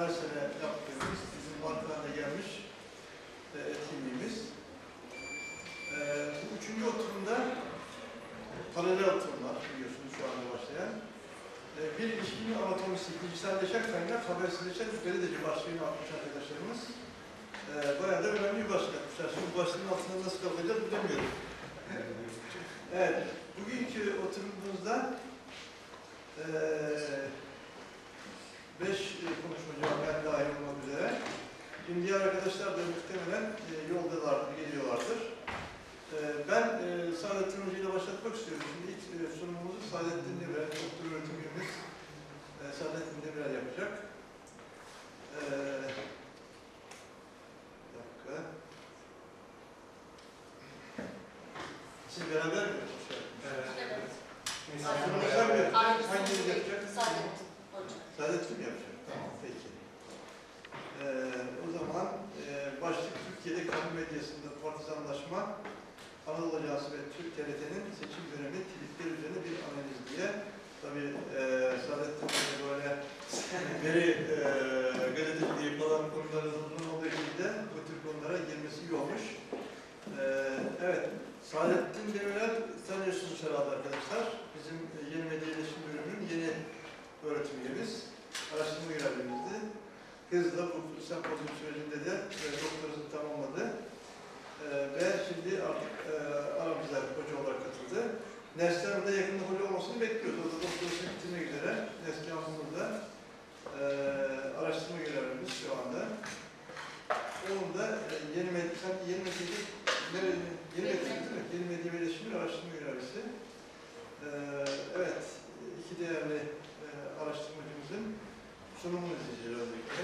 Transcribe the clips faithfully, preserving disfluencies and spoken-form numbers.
her sene yaptığımız, bizim Ankara'da gelmiş e, etkinliğimiz. E, bu üçüncü oturumda paralel oturumlar biliyorsunuz şu anda başlayan. E, bir ilişkinin anatomisi, bilgiselleşen kaynak, haberselleşen üstleri başlığını atmış arkadaşlarımız. E, bayağı da önemli bir başlık yapmışlar. Şimdi bu başlığın altında nasıl kapatacağız bilemiyorum. Evet, bugünkü oturumumuzda e, beş konuşmacı var, ben dahil olmak üzere. Şimdi diğer arkadaşlar da muhtemelen e, yoldalardır, geliyorlardır. E, ben e, Saadettin Hoca ile başlatmak istiyorum. Şimdi ilk e, sunumumuzu Saadettin Demirel, doktor öğretimimiz e, Saadettin Demirel yapacak. E, bir dakika. Siz beraber mi? Evet. Evet. Sen mi yapacaksın? Hanginiz yapacaksın? Saadettin. Saadettin mi yapacak? Tamam, peki. Ee, o zaman e, başlık Türkiye'de kamu medyasında partizanlaşma, Anadolu Ajansı ve Türk T R T'nin seçim dönemi tweetler üzerine bir analiz diye. Tabii e, Saadettin Bey böyle veri e, gazeteciliği falan konularında uzun olduğu için de bu tür konulara girmesi iyi olmuş. E, evet. Saadettin Demirel, tanıyorsunuz herhalde arkadaşlar. Bizim yeni medya iletişim bölümünün yeni öğretim üyemiz, araştırma görevlimizdi. Hızla bu sempozyum sürecinde de e, doktorasını tamamladı. E, ve şimdi artık e, aramızda hoca olarak katıldı. Neslihan da yakında hoca olmasını bekliyoruz. O da doktorasını bitirmek üzere. Neslihan burada. E, araştırma görevlimiz şu anda. Onun da e, yeni medya, yeni medya, yeni medya, yeni medya iletişimi araştırma görevlisi. E, evet, iki değerli e, araştırmacımızın sunumunu izleyeceğiz öncelikle.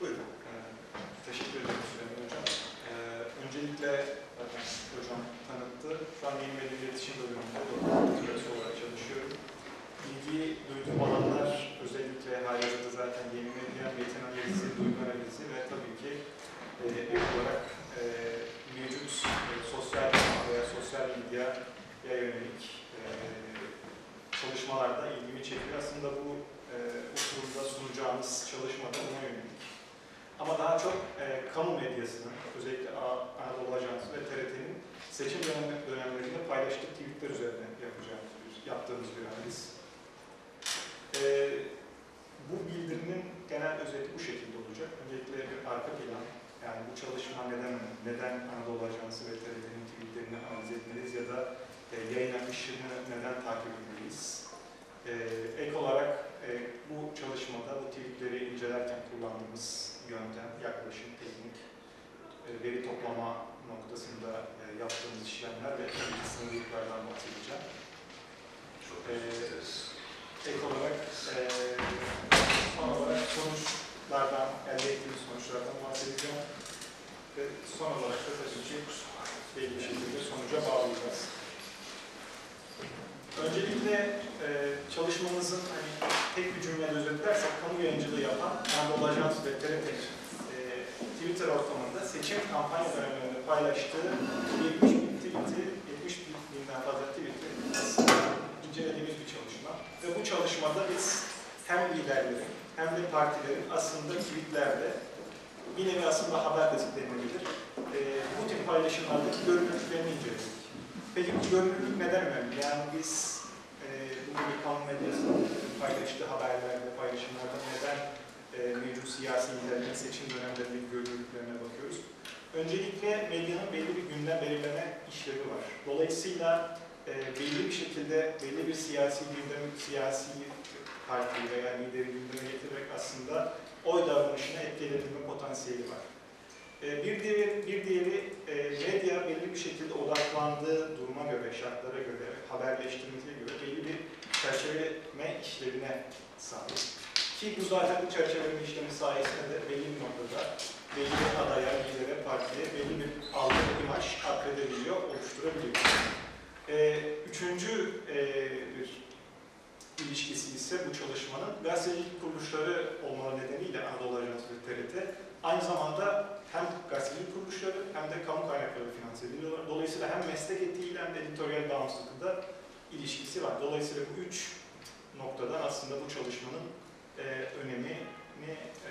Buyurun. Ee, teşekkür ederim Süleyman Hocam. Ee, öncelikle zaten hocam tanıttı. Şu an yeni medya iletişim bölümünde doktor olarak çalışıyorum. İlgi duyduğum alanlar özellikle halihazırda zaten yeni medya, metin analizi, duygu analizi ve tabii ki e, ek olarak e, mevcut e, sosyal veya sosyal medyaya yönelik e, çalışmalarda ilgimi çekiyor. Aslında bu e, oturumda sunacağımız çalışmada buna yönelik. Ama daha çok e, kamu medyasının, özellikle Anadolu Ajansı ve T R T'nin seçim dönemlerinde paylaştığı tweetler üzerine yapacağımız bir, yaptığımız bir analiz. E, bu bildirinin genel özeti bu şekilde olacak. Öncelikle bir arka plan, yani bu çalışma neden, neden Anadolu Ajansı ve T R T'nin tweetlerini analiz etmeliyiz ya da e, yayın akışını neden takip etmeliyiz? E, ek olarak e, bu çalışmada bu tweetleri incelerken kullandığımız yöntem, yaklaşım, teknik, e, veri toplama noktasında e, yaptığımız işlemler ve sınırlıklardan bahsedeceğim. Çok teşekkür. Ek olarak, e, son olarak sonuçlardan, elde ettiğimiz sonuçlardan bahsedeceğim ve son olarak da tabii ki belli bir şekilde sonuca bağlayacağız. Öncelikle e, çalışmamızın hani, tek bir cümleyle özetlersek, kamu yayıncılığı yapan Anadolu Ajansı ve T R T e, Twitter ortamında seçim kampanya dönemlerinde paylaştığı yetmiş bin tweet'i, yetmiş binden fazla tweet'i aslında incelediğimiz bir çalışma. Ve bu çalışmada biz hem liderlerin hem de partilerin aslında tweetlerde, bir nevi aslında haber de denilebilir, e, bu tip paylaşımlardaki görünürlüklerini inceledik. Peki bu görünürlük neden önemli? Yani biz e, bugün kamu medyasının paylaştığı haberlerde, paylaşımlarda neden e, mevcut siyasi liderlerin seçim dönemlerindeki görünürlüklerine bakıyoruz? Öncelikle medyanın belli bir günden belirleme işlevi var. Dolayısıyla E, belli bir şekilde, belli bir siyasi gündemi, siyasi partiyi veya lideri gündeme getirerek aslında oy davranışına etki edebilme potansiyeli var. E, bir diğeri, bir diğeri e, medya belli bir şekilde odaklandığı duruma göre, şartlara göre, haberleştirmeye göre belli bir çerçeveleme işlevine sahip. Ki bu zaten bu çerçeveleme işlemi sayesinde de belli bir noktada belli bir adaya, lidere, partiye belli bir algı, imaj akredebiliyor, oluşturabiliyor. Ee, üçüncü e, bir ilişkisi ise bu çalışmanın gazetecilik kuruluşları olmaları nedeniyle Anadolu Ajansı ve T R T aynı zamanda hem gazetecilik kuruluşları hem de kamu kaynakları finanse ediliyorlar. Dolayısıyla hem meslek etiğiyle hem de editoryal bağımsızlıkla ilişkisi var. Dolayısıyla bu üç noktadan aslında bu çalışmanın e, önemini e,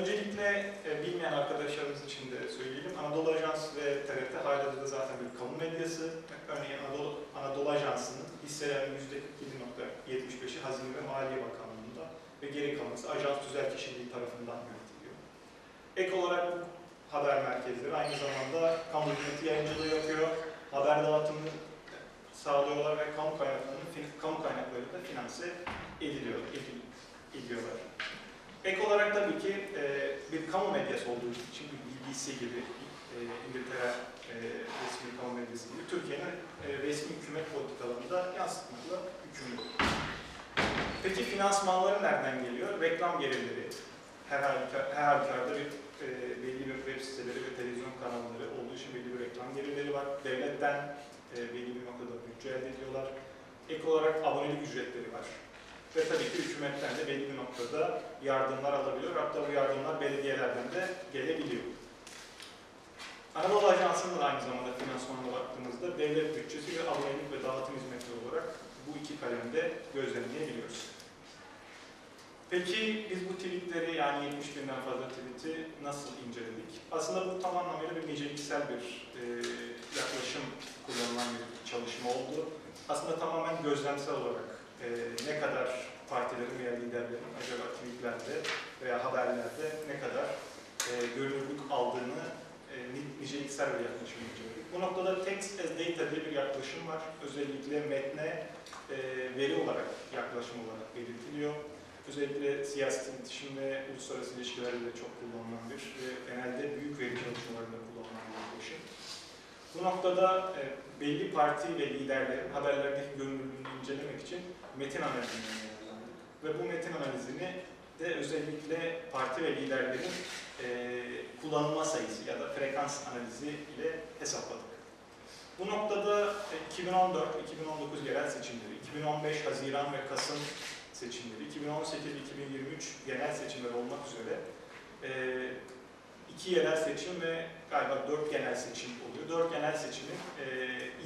öncelikle e, bilmeyen arkadaşlarımız için de söyleyelim. Anadolu Ajans ve T R T halihazırda zaten bir kamu medyası. Örneğin Anadolu, Anadolu Ajansı'nın hisselerin yüzde yedi virgül yetmiş beşi Hazine ve Maliye Bakanlığı'nda ve geri kalanı ajans tüzel kişiliği tarafından yönetiliyor. Ek olarak bu haber merkezleri aynı zamanda kamu hizmeti yayıncılığı yapıyor, haber dağıtımını sağlıyorlar ve kamu kaynaklarını, kamu kaynaklarıyla finanse ediliyor, edil, ediyorlar. Ek olarak tabii ki e, bir kamu medyası olduğu için bir B B C gibi, e, İngiltere e, resmi kamu medyası gibi Türkiye'nin e, resmi hükümet politikalarında yansıtmakla yükümlü. Peki finansmanları nereden geliyor? Reklam gelirleri, her halükarda bir e, belli bir web siteleri ve televizyon kanalları olduğu için belli bir reklam gelirleri var. Devletten e, belli bir noktada bütçe elde ediyorlar. Ek olarak abonelik ücretleri var. Ve tabii ki hükümetten de belli bir noktada yardımlar alabiliyor. Hatta bu yardımlar belediyelerden de gelebiliyor. Anadolu Ajansı'nın da aynı zamanda finansmanına baktığımızda devlet bütçesi ve abonelik ve dağıtım hizmetleri olarak bu iki kalemde gözlemleyebiliyoruz. Peki biz bu tweetleri, yani yetmiş binden fazla tweeti nasıl inceledik? Aslında bu tam anlamıyla bir niceliksel bir e, yaklaşım kullanılan bir çalışma oldu. Aslında tamamen gözlemsel olarak Ee, ne kadar partilerin veya liderlerin acaba tweetlerde veya haberlerde ne kadar e, görünürlük aldığını e, niceliksel bir yaklaşım inceledik. Bu noktada text as data diye bir yaklaşım var. Özellikle metne e, veri olarak, yaklaşım olarak belirtiliyor. Özellikle siyasi iletişim ve uluslararası ilişkilerle çok kullanılan bir ve genelde büyük veri çalışmalarında kullanılan bir yaklaşım. Bu noktada e, belli parti ve liderlerin haberlerdeki görünürlüğünü incelemek için metin analizini yaptık. Ve bu metin analizini de özellikle parti ve liderlerin e, kullanılma sayısı ya da frekans analizi ile hesapladık. Bu noktada iki bin on dört iki bin on dokuz yerel seçimleri, iki bin on beş Haziran ve Kasım seçimleri, iki bin on sekiz iki bin yirmi üç genel seçimler olmak üzere e, iki yerel seçim ve galiba dört genel seçim oluyor. Dört genel seçimin e,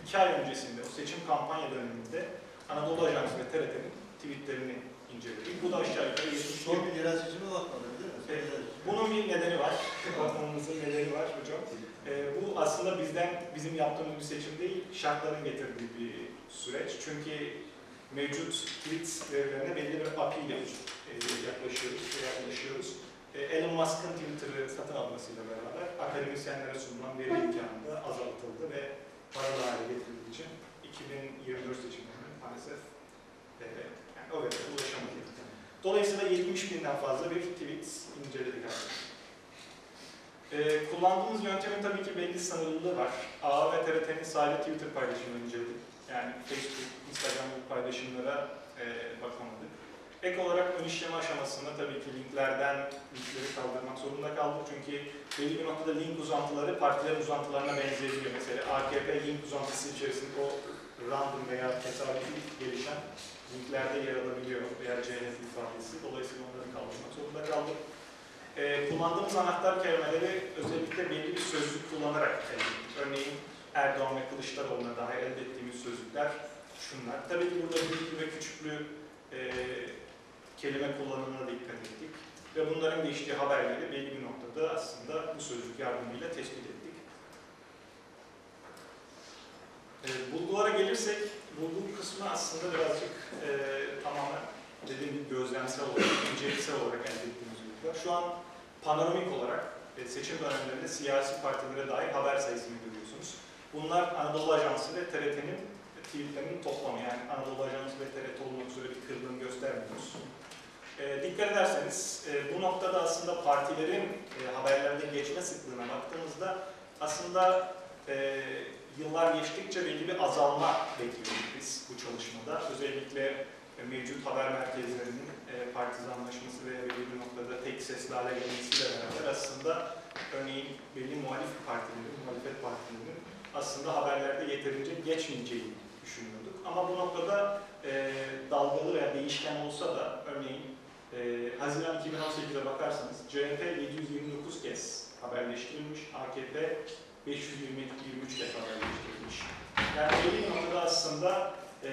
iki ay öncesinde, o seçim kampanya döneminde Anadolu Ajansı ve T R T'nin tweetlerini inceledik. Bu da aşağı yukarı yetmiş dört bin yerel seçime bakmadı, değil mi? Evet. Bunun bir nedeni var. Bakmamızın nedeni var hocam. E, bu aslında bizden, bizim yaptığımız bir seçim değil, şartların getirdiği bir süreç. Çünkü mevcut tweet verilerine belli bir A P I ile e, yaklaşıyoruz, yaklaşıyoruz. Elon Musk'ın Twitter'ı satın almasıyla beraber akademisyenlere sunulan veri imkanı da azaltıldı ve paralı hale getirildiği için iki bin yirmi dört seçimlerinde maalesef e, yani o veriye ulaşamadık. Dolayısıyla yetmiş binden fazla bir tweet inceledik artık. E, kullandığımız yöntemin tabii ki belli sınırlılığı var. A A ve T R T'nin sadece Twitter paylaşımını inceledik. Yani Facebook, Instagram gibi paylaşımlara e, bakamadık. Ek olarak ön işleme aşamasında tabii ki linklerden linkleri kaldırmak zorunda kaldık. Çünkü belli bir noktada link uzantıları partiler uzantılarına benzeyebiliyor. Mesela A K P link uzantısı içerisinde o random veya tesadüfi gelişen linklerde yer alabiliyor veya C N F ifadesi. Dolayısıyla onları kaldırmak zorunda kaldık. Ee, kullandığımız anahtar kelimeleri özellikle belli bir sözlük kullanarak elde ettik. Örneğin Erdoğan ve Kılıçdaroğlu'na dair elde ettiğimiz sözlükler şunlar. Tabii ki burada büyüklü ve küçüklü e, kelime kullanımına dikkat ettik ve bunların geçtiği haberleri belli bir noktada aslında bu sözlük yardımıyla tespit ettik. E, bulgulara gelirsek, bulgu kısmı aslında birazcık e, tamamen dediğim gibi gözlemsel olarak, inceliksel olarak elde ettiğimiz bulgular. Şu an panoramik olarak e, seçim dönemlerinde siyasi partilere dair haber sayısını görüyorsunuz. Bunlar Anadolu Ajansı ve T R T'nin tweetlerinin toplamı, yani Anadolu Ajansı ve T R T olmak üzere bir kırılım göstermiyoruz. E, dikkat ederseniz e, bu noktada aslında partilerin e, haberlerde geçme sıklığına baktığımızda aslında e, yıllar geçtikçe belli bir azalma bekliyoruz biz bu çalışmada. Özellikle e, mevcut haber merkezlerinin e, partizanlaşması ve belli bir noktada tek sesli hale gelmesiyle beraber aslında örneğin belli muhalif partilerin, muhalefet partilerinin aslında haberlerde yeterince geçmeyeceğini düşünüyorduk. Ama bu noktada e, dalgalı veya değişken olsa da örneğin Ee, Haziran iki bin on sekize bakarsanız C H P yedi yüz yirmi dokuz kez haberleştirilmiş, A K P beş yüz yirmi üç kez haberleştirilmiş. Yani belli noktada aslında e,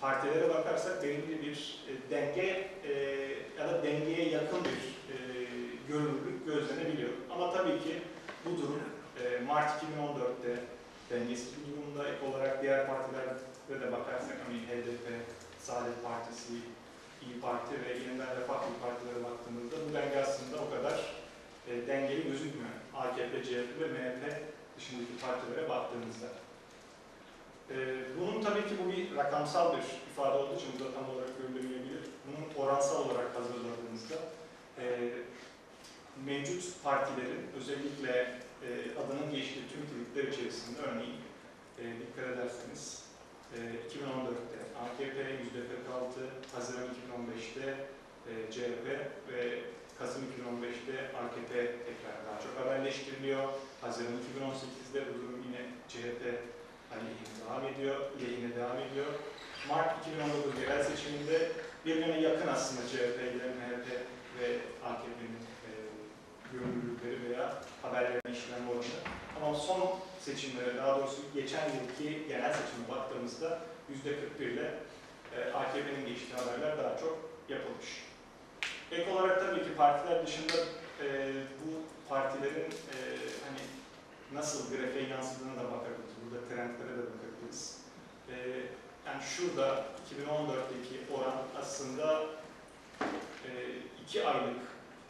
partilere bakarsak belirli bir e, denge e, ya da dengeye yakın bir e, görünüm dengesiz bir durumda. Ek olarak diğer partilere de bakarsak, hani H D P, Saadet Partisi, İYİ Parti ve yeniden Refah Partisi partilere baktığımızda bu denge aslında o kadar e, dengeli gözükmüyor. A K P, C H P ve M H P dışındaki partilere baktığımızda. E, bunun tabii ki bu bir rakamsal bir ifade olduğu için burada tam olarak görülemeyebilir. Bunun oransal olarak hazırladığımızda e, mevcut partilerin özellikle E, adının geçtiği tüm nitelikler içerisinde örneğin e, dikkat ederseniz e, iki bin on dörtte A K P, yüzde kırk altı, Haziran iki bin on beşte e, C H P ve Kasım iki bin on beşte A K P tekrar daha çok haberleştiriliyor. Haziran iki bin on sekizde bu durum yine C H P aleyhine devam ediyor, lehine devam ediyor. Mart iki bin on dokuz yerel seçiminde birbirine yakın aslında C H P ile M H P ve A K P'nin görünürlükleri veya haberlerine işlem oranı. Ama son seçimlere, daha doğrusu geçen yılki genel seçime baktığımızda yüzde kırk bir ile A K P'nin geçtiği haberler daha çok yapılmış. Ek olarak tabii ki partiler dışında e, bu partilerin e, hani nasıl grafiğe yansıdığına da bakabiliriz. Burada trendlere de bakabiliriz. E, yani şurada iki bin on dörtteki oran aslında e, iki aylık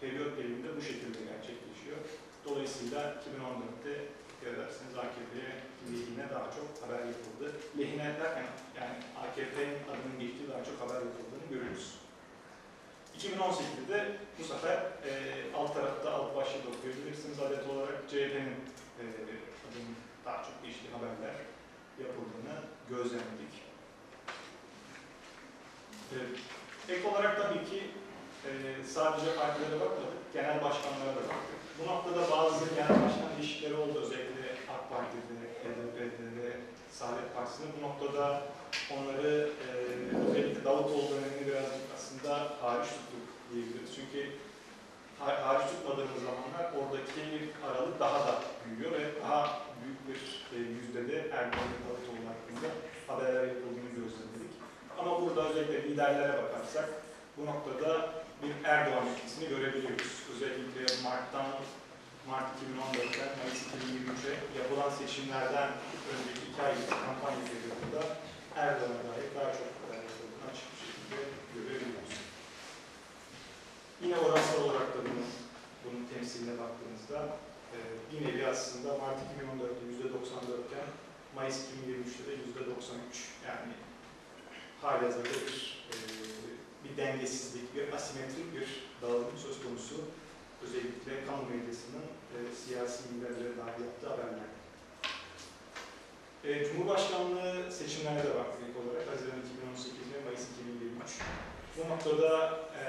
periyot diliminde bu şekilde gerçekleşiyor. Dolayısıyla iki bin on dörtte görürseniz A K P'ye lehine daha çok haber yapıldı. Lehine derken yani A K P'nin adının geçtiği daha çok haber yapıldığını görüyoruz. iki bin on sekizde bu sefer e, alt tarafta alt başlıkta okuyabilirsiniz. Adet olarak C H P'nin e, adının daha çok geçtiği haberler yapıldığını gözlemledik. Evet. Ek olarak tabii ki Ee, sadece partilere bakmadık, genel başkanlara da baktık. Bu noktada bazı genel başkan değişikleri oldu, özellikle AK Parti'de, H D P'de, Saadet Partisi'nde. Bu noktada onları e, özellikle Davutoğlu dönemini birazcık aslında hariç tuttuk diyebiliriz. Çünkü har hariç tutmadığımız zamanlar oradaki aralık daha da büyüyor ve daha büyük bir e, yüzdede Erdoğan ve Davutoğlu hakkında haberler yapıldığını gözledik. Ama burada özellikle liderlere bakarsak bu noktada bir Erdoğan etkisini görebiliyoruz. Özellikle Mart'tan, Mart iki bin on dörtten Mayıs iki bin yirmi üçe yapılan seçimlerden önceki iki aylık kampanya periyodunda Erdoğan'a dair daha çok haber yapıldığını açık bir şekilde görebiliyoruz. Yine oransal olarak da bunun, bunun temsiline baktığımızda e, bir nevi aslında Mart iki bin on dörtte yüzde doksan dörtken Mayıs iki bin yirmi üçte de yüzde doksan üç, yani halihazırda bir e, bir dengesizlik, bir asimetrik bir dağılım söz konusu, özellikle kamu medyasının e, siyasi liderlere dair yaptığı haberler. E, Cumhurbaşkanlığı seçimlerine de baktık ilk olarak, Haziran iki bin on sekiz ve Mayıs iki bin yirmi üç. Bu noktada e,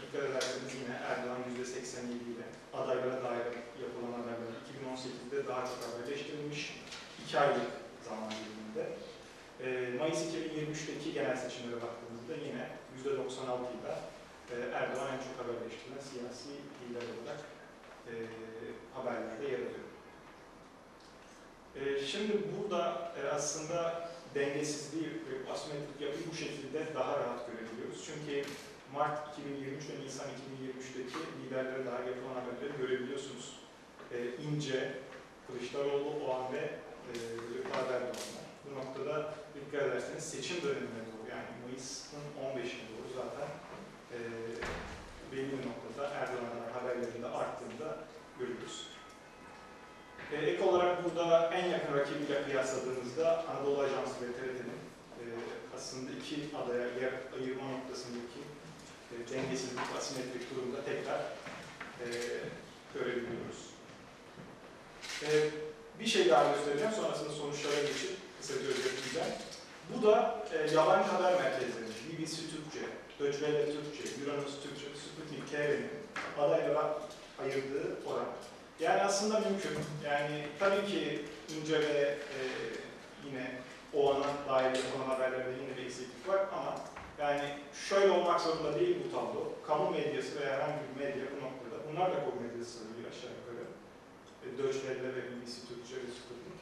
dikkat ederseniz yine Erdoğan yüzde seksen yedi ile adaylara dair yapılan haberler iki bin on sekizde daha çok haberleştirilmiş, iki aylık zaman diliminde. E, Mayıs iki bin yirmi üçteki genel seçimlere baktığımızda yine yüzde doksan altı ile Erdoğan en çok haberleştirilen siyasi lider olarak e, haberlerde yer alıyor. E, şimdi burada e, aslında dengesizliği ve asimetrik yapıyı bu şekilde daha rahat görebiliyoruz. Çünkü Mart iki bin yirmi üç ve Nisan iki bin yirmi üçteki liderlere dair yapılan haberleri görebiliyorsunuz. E, İnce, Kılıçdaroğlu, Oğan ve Erdoğan'lar. Bu noktada dikkat ederseniz seçim dönemine doğru, yani Mayıs'ın on beşine doğru zaten e, belli bir noktada Erdoğan'ın haberlerinde arttığında görüyoruz. E, ek olarak burada en yakın rakibiyle kıyasladığınızda Anadolu Ajansı ve T R T'nin e, aslında iki adaya yer ayırma noktasındaki e, dengesizlik, asimetrik durumda tekrar e, görebiliyoruz. E, bir şey daha göstereceğim, sonrasında sonuçlara geçip bu da e, yabancı haber merkezleri, B B C Türkçe, Deutsche Welle Türkçe, Uranus Türkçe, Sputnik T V'nin adaylara ayırdığı oran. Yani aslında mümkün. Yani tabii ki İnce ve e, yine Oğan'a dair olan haberlerde yine bir eksiklik var ama yani şöyle olmak zorunda değil bu tablo. Kamu medyası veya herhangi bir medya bu noktada, bunlar da kamu medyası sayılıyor aşağı yukarı. E, Deutsche Welle ve B B C Türkçe ve Sputnik.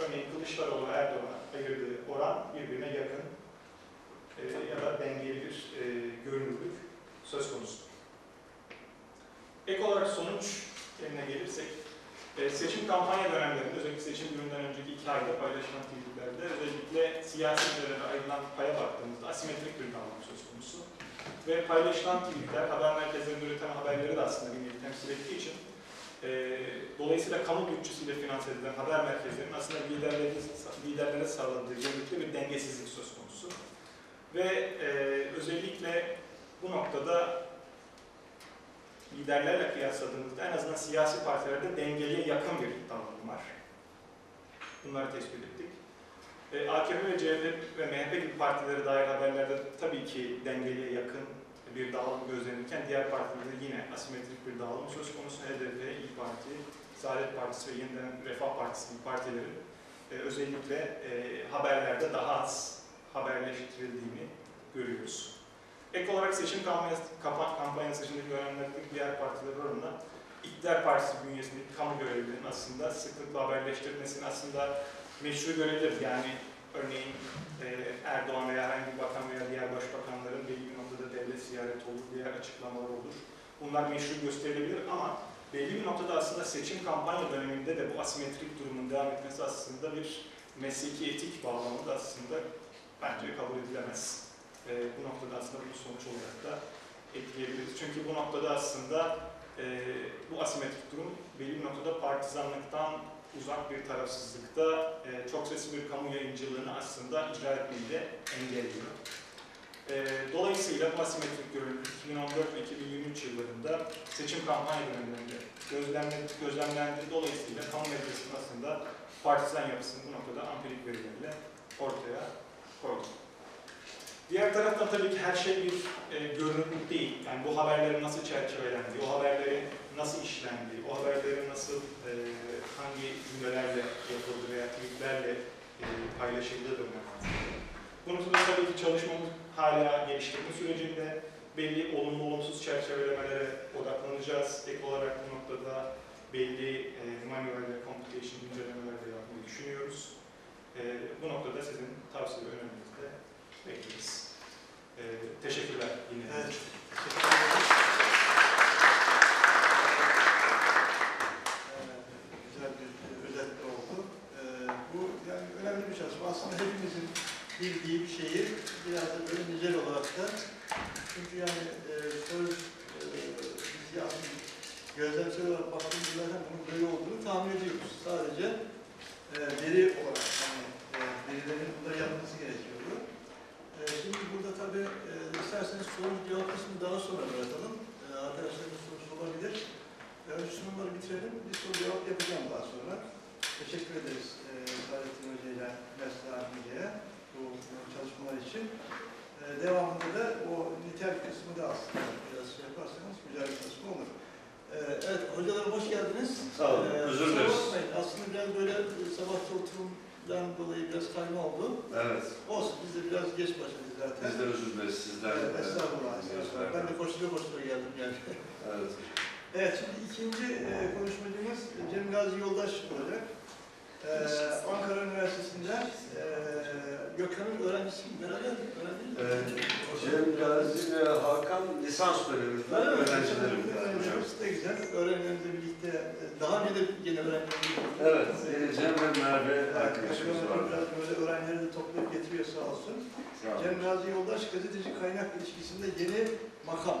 Örneğin Kılıçdaroğlu Erdoğan'a ayırdığı oran birbirine yakın e, ya da dengeli bir e, görünürlük söz konusu. Ek olarak sonuç eline gelirsek, e, seçim kampanya dönemlerinde özellikle seçim gününden önceki iki ayda paylaşılan tweetlerde özellikle siyasilere ayrılan paya baktığımızda asimetrik bir dağılım söz konusu. Ve paylaşılan tweetler, haber merkezlerinde üreten haberleri de aslında bir nevi temsil ettiği için e, dolayısıyla kamu bütçesiyle finanse edilen haber merkezlerinin aslında liderlere, liderlere sağladığı genellikle bir dengesizlik söz konusu. Ve e, özellikle bu noktada liderlerle kıyasladığımızda en azından siyasi partilerde dengeliye yakın bir tanım var. Bunları tespit ettik. E, A K P ve C H P ve M H P gibi partilere dair haberlerde tabii ki dengeliye yakın bir dağılım gözlenirken diğer partilerde yine asimetrik bir dağılım söz konusu. H D P, İYİ Parti, Saadet Partisi ve Yeniden Refah Partisi gibi partilerin e, özellikle e, haberlerde daha az haberleştirildiğini görüyoruz. Ek olarak seçim kampanyası dışındaki dönemlerdeki diğer partiler oranında İktidar Partisi bünyesindeki kamu görevlilerinin aslında sıklıkla haberleştirmesini aslında meşru görevlidir. Yani örneğin Erdoğan veya herhangi bir bakan veya diğer başbakanların belli bir noktada devlet ziyareti olur, diğer açıklamalar olur. Bunlar meşru gösterilebilir ama belli bir noktada aslında seçim kampanya döneminde de bu asimetrik durumun devam etmesi aslında bir mesleki etik bağlamında aslında bence kabul edilemez. E, bu noktada aslında bu sonuç olarak da etkileyebiliriz. Çünkü bu noktada aslında e, bu asimetrik durum belli bir noktada partizanlıktan uzak bir tarafsızlıkta e, çok sesli bir kamu yayıncılığını aslında icra etmeyi de engelliyor. E, dolayısıyla bu asimetrik durum iki bin on dört ve iki bin yirmi üç yıllarında seçim kampanya dönemlerinde gözlemlendi. Dolayısıyla kamu medyasının aslında partizan yapısının bu noktada ampirik verilerle ortaya koydu. Diğer taraftan tabii ki her şey bir e, görünürlük değil. Yani bu haberlerin nasıl çerçevelendiği, o haberlerin nasıl işlendiği, o haberlerin nasıl e, hangi cümlelerle yapıldığı veya tweetlerle e, paylaşıldığı dönemde. Bunun için tabii ki çalışmamız hala geliştirme sürecinde belli olumlu olumsuz çerçevelemelere odaklanacağız. Ek olarak bu noktada belli e, manuel ve computation incelemeler de yapmayı düşünüyoruz. E, bu noktada sizin tavsiye ve önerilerinizde bekleriz. Ee, teşekkürler. Yine evet. Teşekkür ederiz. Ee, güzel bir özetle oldu. Ee, bu yani önemli bir çalışma. Aslında hepimizin bildiği bir şeyi biraz da böyle nicel olarak da. Çünkü yani e, söz e, biz yani gözlemsel olarak baktığımızda bunun böyle olduğunu tahmin ediyoruz. Sadece e, veri olarak yani e, verilerin burada yanılması gerekiyordu. Şimdi burada tabii e, isterseniz sorun cevap kısmını daha sonra bırakalım. E, arkadaşlarımız sorusu olabilir. Önce sunumları bitirelim. Bir soru cevap yapacağım daha sonra. Teşekkür ederiz e, Saadettin Hoca ile Mesle Hoca'ya bu çalışmalar için. E, devamında da o nitelik kısmı da aslında biraz şey yaparsanız güzel bir kısmı olur. E, evet, hocalarım hoş geldiniz. Sağ olun, e, özür dileriz. Aslında biraz böyle sabahçı oturum dolayı biraz kayma oldu. Evet. Olsun, biz de biraz geç başladık zaten. Biz de özür dileriz sizden. Evet, evet. Estağfurullah. Estağfurullah. Ben de koştura koştura geldim gerçekten. Evet. Evet, şimdi ikinci e, konuşmacımız Cem Gazi Yoldaş olacak. E, Ankara Üniversitesi'nden e, Gökhan'ın öğrencisi beraber öğrenci. Evet. Cem Gazi ve Hakan lisans döneminde öğrencilerimiz. Öğrencilerimiz de güzel. Öğrencilerimizle birlikte daha önce de yine öğrencilerimiz. Evet. Cem ve Merve arkadaşımız var. Biraz böyle öğrencileri de toplayıp getiriyor sağ olsun. Sağ Cem Gazi Yoldaş gazeteci kaynak ilişkisinde yeni makam.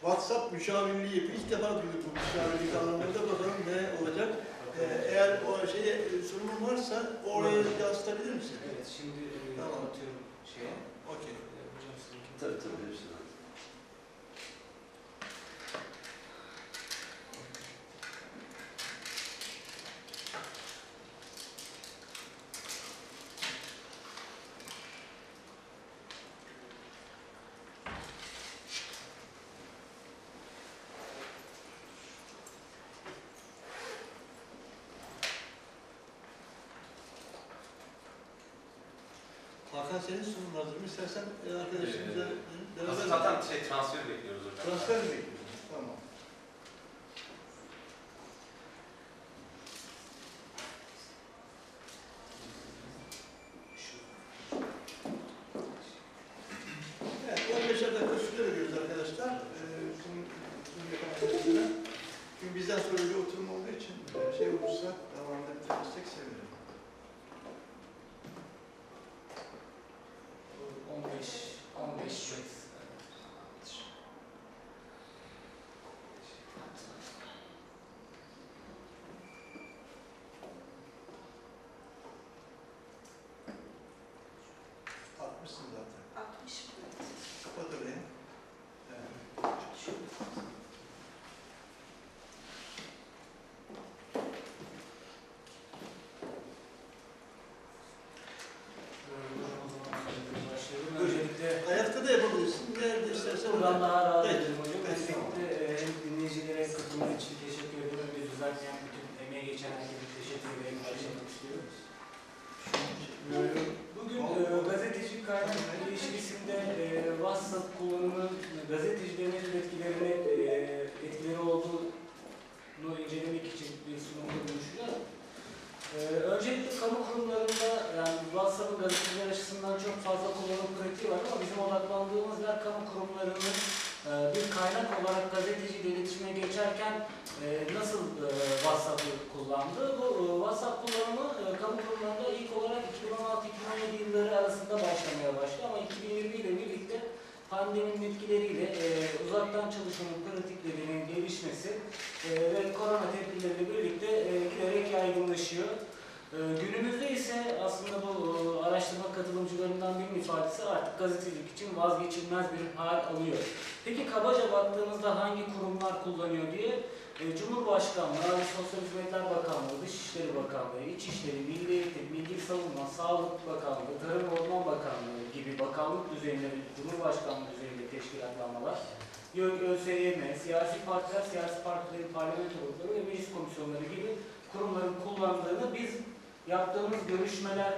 WhatsApp müşavirliği. İlk defa duyduk bu müşavirliği anlamında. Bakalım ne olacak. Ee, eğer o şeye sunumun varsa oraya yansıtabilir misin? Evet, şimdi e, tamam. Anlatıyorum şeye. Okey. Hocam sizin için. Tabii tabii. Hepsini anlatıyorum. Hakan senin sunum hazır mı? İstersen arkadaşımıza... Ee, zaten şey, transfer bekliyoruz hocam. Transfer mi bekliyoruz? Tamam. Evet, on beşer dakika süre veriyoruz arkadaşlar. Ee, sunum yapan arkadaşlar. Çünkü bizden sonra bir oturum oldu. olduğu için şey olursa devamlı bitirirsek sevinirim. on beş on beş Şubat.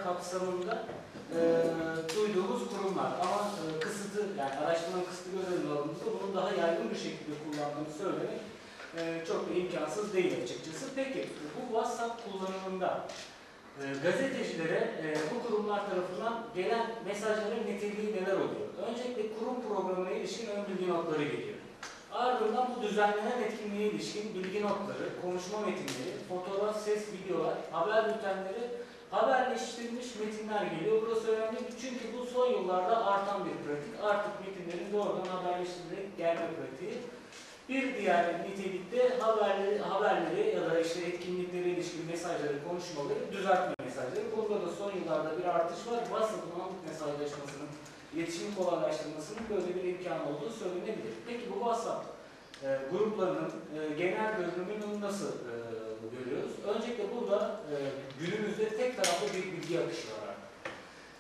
kapsamında e, duyduğumuz kurumlar ama e, kısıtı, yani araştırmanın kısıtı göz önüne alındığında bunun daha yaygın bir şekilde kullandığını söylemek e, çok da imkansız değil açıkçası. Peki bu WhatsApp kullanımında e, gazetecilere e, bu kurumlar tarafından gelen mesajların niteliği neler oluyor? Öncelikle kurum programına ilişkin ön bilgi notları geliyor. Ardından bu düzenlenen etkinliğe ilişkin bilgi notları, konuşma metinleri, fotoğraf, ses, videolar, haber bültenleri, haberleştirilmiş metinler geliyor. Burası önemli çünkü bu son yıllarda artan bir pratik. Artık metinlerin doğrudan haberleştirilerek gelme pratiği. Bir diğer nitelikte haberleri, haberleri ya da işte etkinliklere ilişkin mesajları, konuşmaları, düzeltme mesajları. Burada da son yıllarda bir artış var. WhatsApp'ın anlık mesajlaşmasının, iletişim kolaylaştırmasının böyle bir imkan olduğu söylenebilir. Peki bu WhatsApp e, gruplarının e, genel görünümünü nasıl e, görüyoruz. Öncelikle burada e, günümüzde tek taraflı bir bilgi akışı var.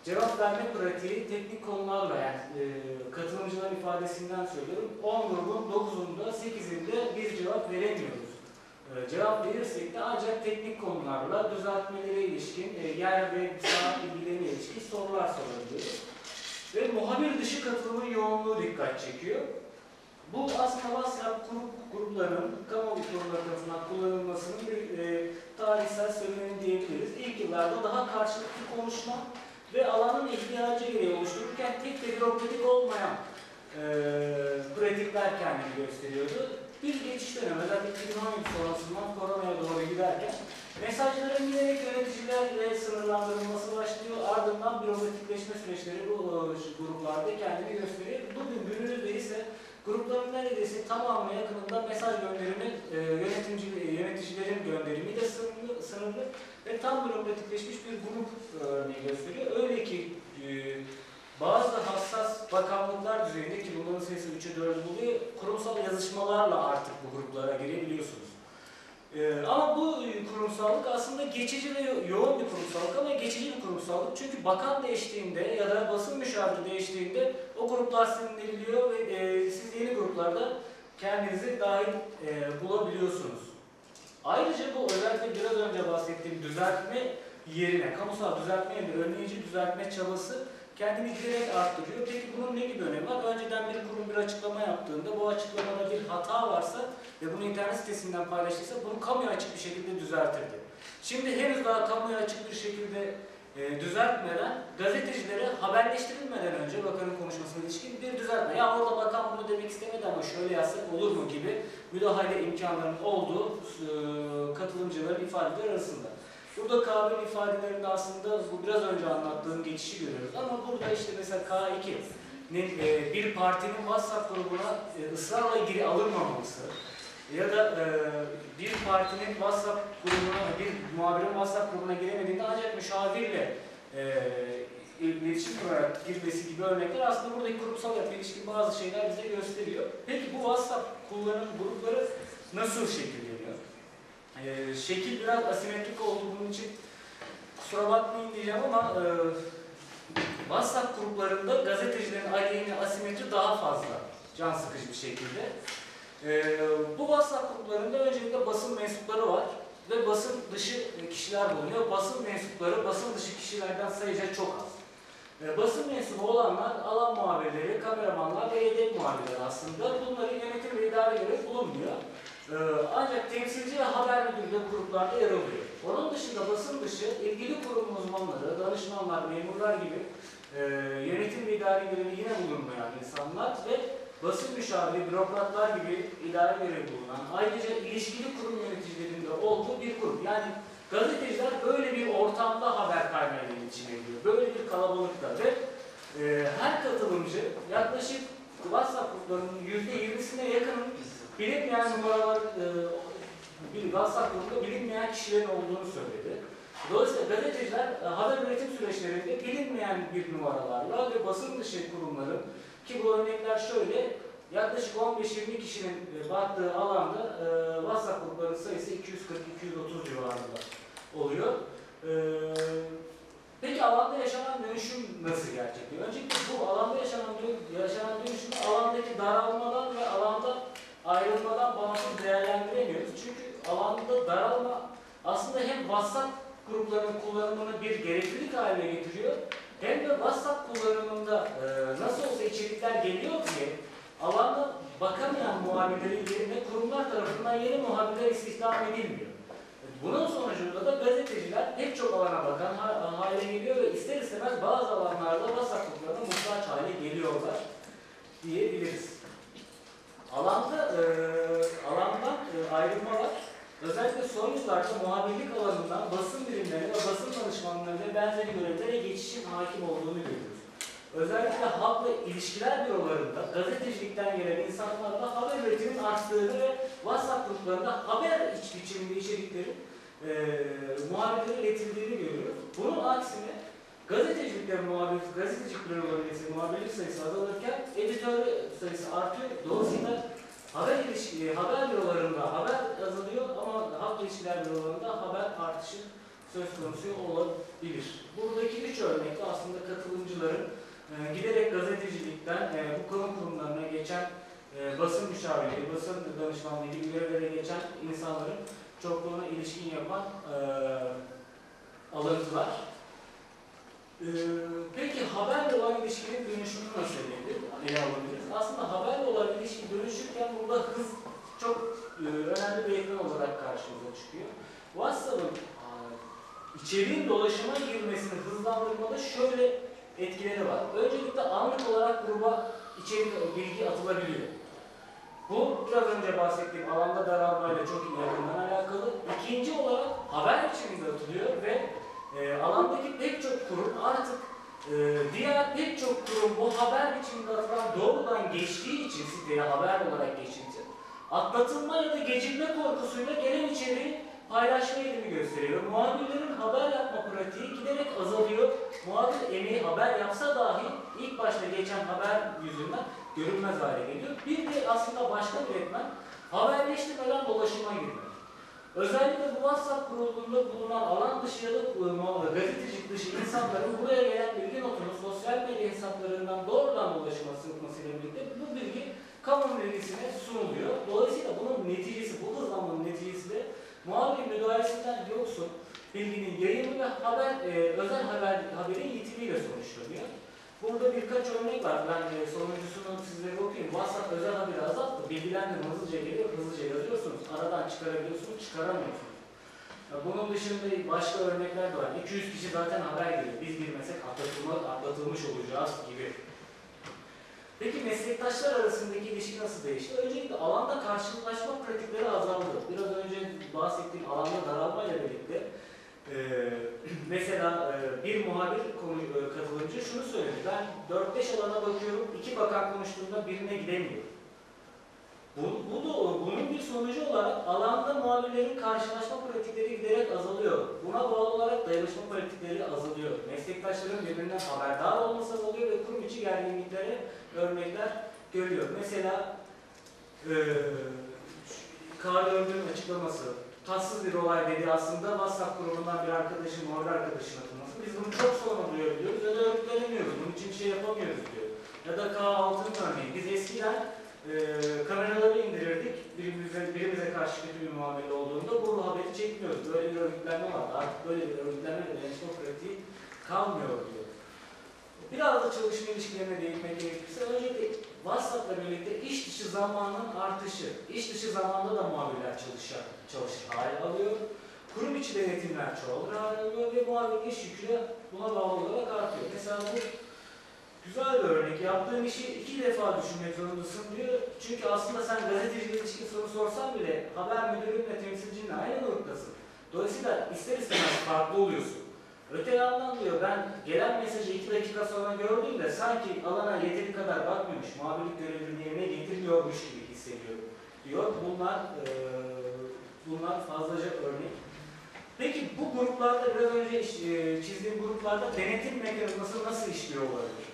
Cevap verme pratiği teknik konularla, yani e, katılımcıların ifadesinden söylüyorum, on grubun dokuzunda, sekizinde biz cevap veremiyoruz. E, cevap verirsek de ancak teknik konularla düzeltmelere ilişkin, e, yer ve saat bilgilerine ilişkin sorular sorabiliyoruz. Ve muhabir dışı katılımın yoğunluğu dikkat çekiyor. Bu aslında WhatsApp grup, gruplarının kamu kurumları tarafından kullanılmasının bir e, tarihsel söylemi diyebiliriz. İlk yıllarda daha karşılıklı konuşma ve alanın ihtiyacı gereği oluştururken tek de bürokratik olmayan e, pratikler kendini gösteriyordu. Bir geçiş dönemi, özellikle iki bin on sonrasından koronaya doğru giderken mesajların giderek yöneticilerle sınırlandırılması başlıyor. Ardından bürokratikleşme süreçleri bu gruplarda kendini gösteriyor. Bugün günümüzde ise grupların neredeyse tamamına yakınında mesaj gönderimi e, yönetimci, yöneticilerin gönderimi de sınırlı, sınırlı ve tam bürokratikleşmiş bir grup örneği gösteriyor. Öyle ki e, bazı hassas bakanlıklar düzeyinde, ki bunların sayısı üçe dörde buluyor, kurumsal yazışmalarla artık bu gruplara girebiliyorsunuz. E, ama bu kurumsallık aslında geçici ve yo yoğun bir kurumsallık ama geçici bir kurumsallık. Çünkü bakan değiştiğinde ya da basın müşaviri değiştiğinde o gruplar sinirleniliyor ve e, siz yeni gruplarda kendinizi dahil e, bulabiliyorsunuz. Ayrıca bu özellikle biraz önce bahsettiğim düzeltme yerine, kamusal düzeltme yerine önleyici düzeltme çabası kendini giderek arttırıyor. Peki bunun ne gibi önemi var? Önceden bir kurum bir açıklama yaptığında bu açıklamada bir hata varsa ve bunu internet sitesinden paylaşırsa bunu kamuya açık bir şekilde düzeltirdi. Şimdi henüz daha kamuya açık bir şekilde e, düzeltmeden, gazetecilere haberleştirilmeden önce bakanın konuşmasına ilişkin bir düzeltme. Ya orada bakan bunu demek istemedi ama şöyle yazsak olur mu gibi müdahale imkanlarının olduğu e, katılımcıların ifadeleri arasında. Burada K'nın ifadelerinde aslında bu biraz önce anlattığım geçişi görüyoruz. Ama burada işte mesela K iki'nin bir partinin WhatsApp grubuna ısrarla geri alınmaması ya da bir partinin WhatsApp grubuna, bir muhabirin WhatsApp grubuna giremediğinde ancak müşavirle iletişim kurarak girmesi gibi örnekler aslında buradaki kurumsal yapı ilişkin bazı şeyler bize gösteriyor. Peki bu WhatsApp kullanım grupları nasıl şekilleniyor? Ee, şekil biraz asimetrik oldu, bunun için kusura bakmayın diyeceğim ama e, WhatsApp gruplarında gazetecilerin aleyhine asimetri daha fazla, can sıkıcı bir şekilde. E, bu WhatsApp gruplarında öncelikle basın mensupları var ve basın dışı kişiler bulunuyor. Basın mensupları basın dışı kişilerden sayıca çok az. E, basın mensubu olanlar alan muhabirleri, kameramanlar ve edeb muhabirleri aslında. Bunların yönetim ve idare göre bulunmuyor. Ancak temsilci ve haber müdürlüğü gruplarda yer alıyor. Onun dışında basın dışı ilgili kurum uzmanları, danışmanlar, memurlar gibi e, yönetim ve idari görevi yine bulunmayan insanlar ve basın müşaviri, bürokratlar gibi idari görevi bulunan, ayrıca ilişkili kurum yöneticilerinde olduğu bir grup. Yani gazeteciler böyle bir ortamda haber kaynağıyla içine giriyor. Böyle bir kalabalıkta ve e, her katılımcı yaklaşık WhatsApp gruplarının yüzde yirmisine yakınını bilinmeyen numaralar, bir WhatsApp grubunda bilinmeyen kişilerin olduğunu söyledi. Dolayısıyla gazeteciler haber üretim süreçlerinde bilinmeyen bir numaralarla ve basın dışı kurumların, ki bu örnekler şöyle, yaklaşık on beş yirmi kişinin baktığı alanda WhatsApp gruplarının sayısı iki yüz kırk iki yüz otuz civarında oluyor. Peki alanda yaşanan dönüşüm nasıl gerçekleşiyor? Öncelikle bu alanda yaşanan, yaşanan dönüşüm alandaki daralmadan ve alanda ayrılmadan bağımsız değerlendiremiyoruz. Çünkü alanda daralma aslında hem WhatsApp gruplarının kullanımını bir gereklilik haline getiriyor hem de WhatsApp kullanımında e, nasıl olsa içerikler geliyor ki alanda bakamayan muhabirlerin yerine kurumlar tarafından yeni muhabirler istihdam edilmiyor. Bunun sonucunda da gazeteciler pek çok alana bakan hale geliyor ve ister istemez bazı alanlarda WhatsApp gruplarına muhtaç hale geliyorlar diyebiliriz. Alanda, e, alandan e, ayrılma var. Özellikle son yıllarda muhabirlik alanından basın birimlerine ve basın danışmanlarına benzeri görevlere geçişin hakim olduğunu görüyoruz. Özellikle halkla ilişkiler bürolarında gazetecilikten gelen insanlarla haber üretiminin arttığını ve WhatsApp gruplarında haber iç biçimli içeriklerin e, muhabirlere iletildiğini görüyoruz. Bunun aksine gazetecilikler muhabirlik, gazetecilik bürolarındaki muhabirlik sayısı azalırken editör sayısı artıyor. Dolayısıyla haber ilişkileri, haber bürolarında haber azalıyor ama halk ilişkiler bürolarında haber artışı söz konusu olabilir. Buradaki üç örnekte aslında katılımcıların e, giderek gazetecilikten e, bu kamu kurumlarına geçen e, basın müşavirliği, basın danışmanlığı gibi görevlere geçen insanların çokluğuna ilişkin yapan e, alıntılar. Ee, peki haberle olan ilişkinin dönüşümü nasıl ele alabiliriz? Aslında haberle olan ilişki dönüşürken burada hız çok e, önemli bir etmen olarak karşımıza çıkıyor. WhatsApp'ın içeriğin dolaşıma girmesini hızlandırmada şöyle etkileri var. Öncelikle anlık olarak gruba içerik bilgi atılabiliyor. Bu biraz önce bahsettiğim alanda daralmayla çok yakından alakalı. İkinci olarak haber biçiminde atılıyor ve E, alandaki pek çok kurum artık e, diğer pek çok kurum bu haber biçiminde atılan doğrudan geçtiği için, siteye haber olarak geçtiği için atlatılma ya da gecikme korkusuyla gelen içeriği paylaşma eğilimi gösteriyor. Muhabirlerin haber yapma pratiği giderek azalıyor. Muhabir emeği haber yapsa dahi ilk başta geçen haber yüzünden görünmez hale geliyor. Bir de aslında başka bir etmen haberleştirmeden dolaşıma girmek. Özellikle bu WhatsApp grubunda bulunan alan dışı ya da gazetecilik dışı insanların buraya gelen bilgi notunun sosyal medya hesaplarından doğrudan ulaşıma sığınmasıyla birlikte bu bilgi kamunun ilgisine sunuluyor. Dolayısıyla bunun neticesi, bu hızlanmanın neticesi de muhabir müdahalesinden yoksun bilginin yayını ve haber, e, özel haber, haberin yitimiyle sonuçlanıyor. Burada birkaç örnek var. Ben e, sonuncusunu sizlere okuyayım. WhatsApp özel haberi azalttı. Bilgilendirme hızlıca geliyor, hızlıca yazıyorsunuz. Aradan çıkarabiliyorsunuz, çıkaramıyorsunuz. Bunun dışında başka örnekler de var. iki yüz kişi zaten haber geliyor. Biz girmesek atlatılmış olacağız gibi. Peki meslektaşlar arasındaki ilişki nasıl değişti? Öncelikle alanda karşılaşma pratikleri azaldı. Biraz önce bahsettiğim alanda daralmayla birlikte Ee, mesela e, bir muhabir konu, e, katılımcı şunu söyledi: ben dört beş alana bakıyorum, iki bakan konuştuğunda birine gidemiyor. Bu, bu da o. Bunun bir sonucu olarak alanda muhabirlerin karşılaşma pratikleri giderek azalıyor. Buna bağlı olarak dayanışma pratikleri azalıyor. Meslektaşların birbirinden haberdar olması azalıyor ve kurum içi gerginliklere örnekler görüyor. Mesela e, K dört'ün açıklaması, tatsız bir olay dedi aslında, WhatsApp grubundan bir arkadaşın orada arkadaşına atılması. Biz bunu çok sorun duyuyoruz diyoruz ya da örgütlenemiyoruz, bunun için şey yapamıyoruz diyor. Ya da K altı'nın örneği, biz eskiden e, kameraları indirirdik, birimize, birimize karşı kötü bir muamele olduğunda bu haberi çekmiyoruz. Böyle bir örgütlenme vardı, artık böyle bir örgütlenme ve dayanışma pratiği kalmıyor diyor. Biraz da çalışma ilişkilerine değinmek gerekirse, öncelikle WhatsApp'la birlikte iş dışı zamanının artışı, iş dışı zamanda da muhabirler çalışır, çalışır hale alıyor. Kurum içi denetimler çoğalır hale alıyor ve muhabirin iş yükü de buna bağlı olarak artıyor. Mesela bu güzel bir örnek. Yaptığın işi iki defa düşünmek zorundasın diyor. Çünkü aslında sen gazeteciyle ilişkin soru sorsan bile haber müdürünle temsilcinin aynı noktasın. Dolayısıyla ister istemez farklı oluyorsun. Öte yandan diyor, ben gelen mesajı iki dakika sonra gördüğümde sanki alana yeteri kadar bakmıyormuş, muhabirlik görevini yerine getirmiyormuş gibi hissediyorum diyor. Bunlar, e, bunlar fazlaca örnek. Peki bu gruplarda, biraz önce çizdiğim gruplarda denetim mekanizması nasıl işliyor olabilir?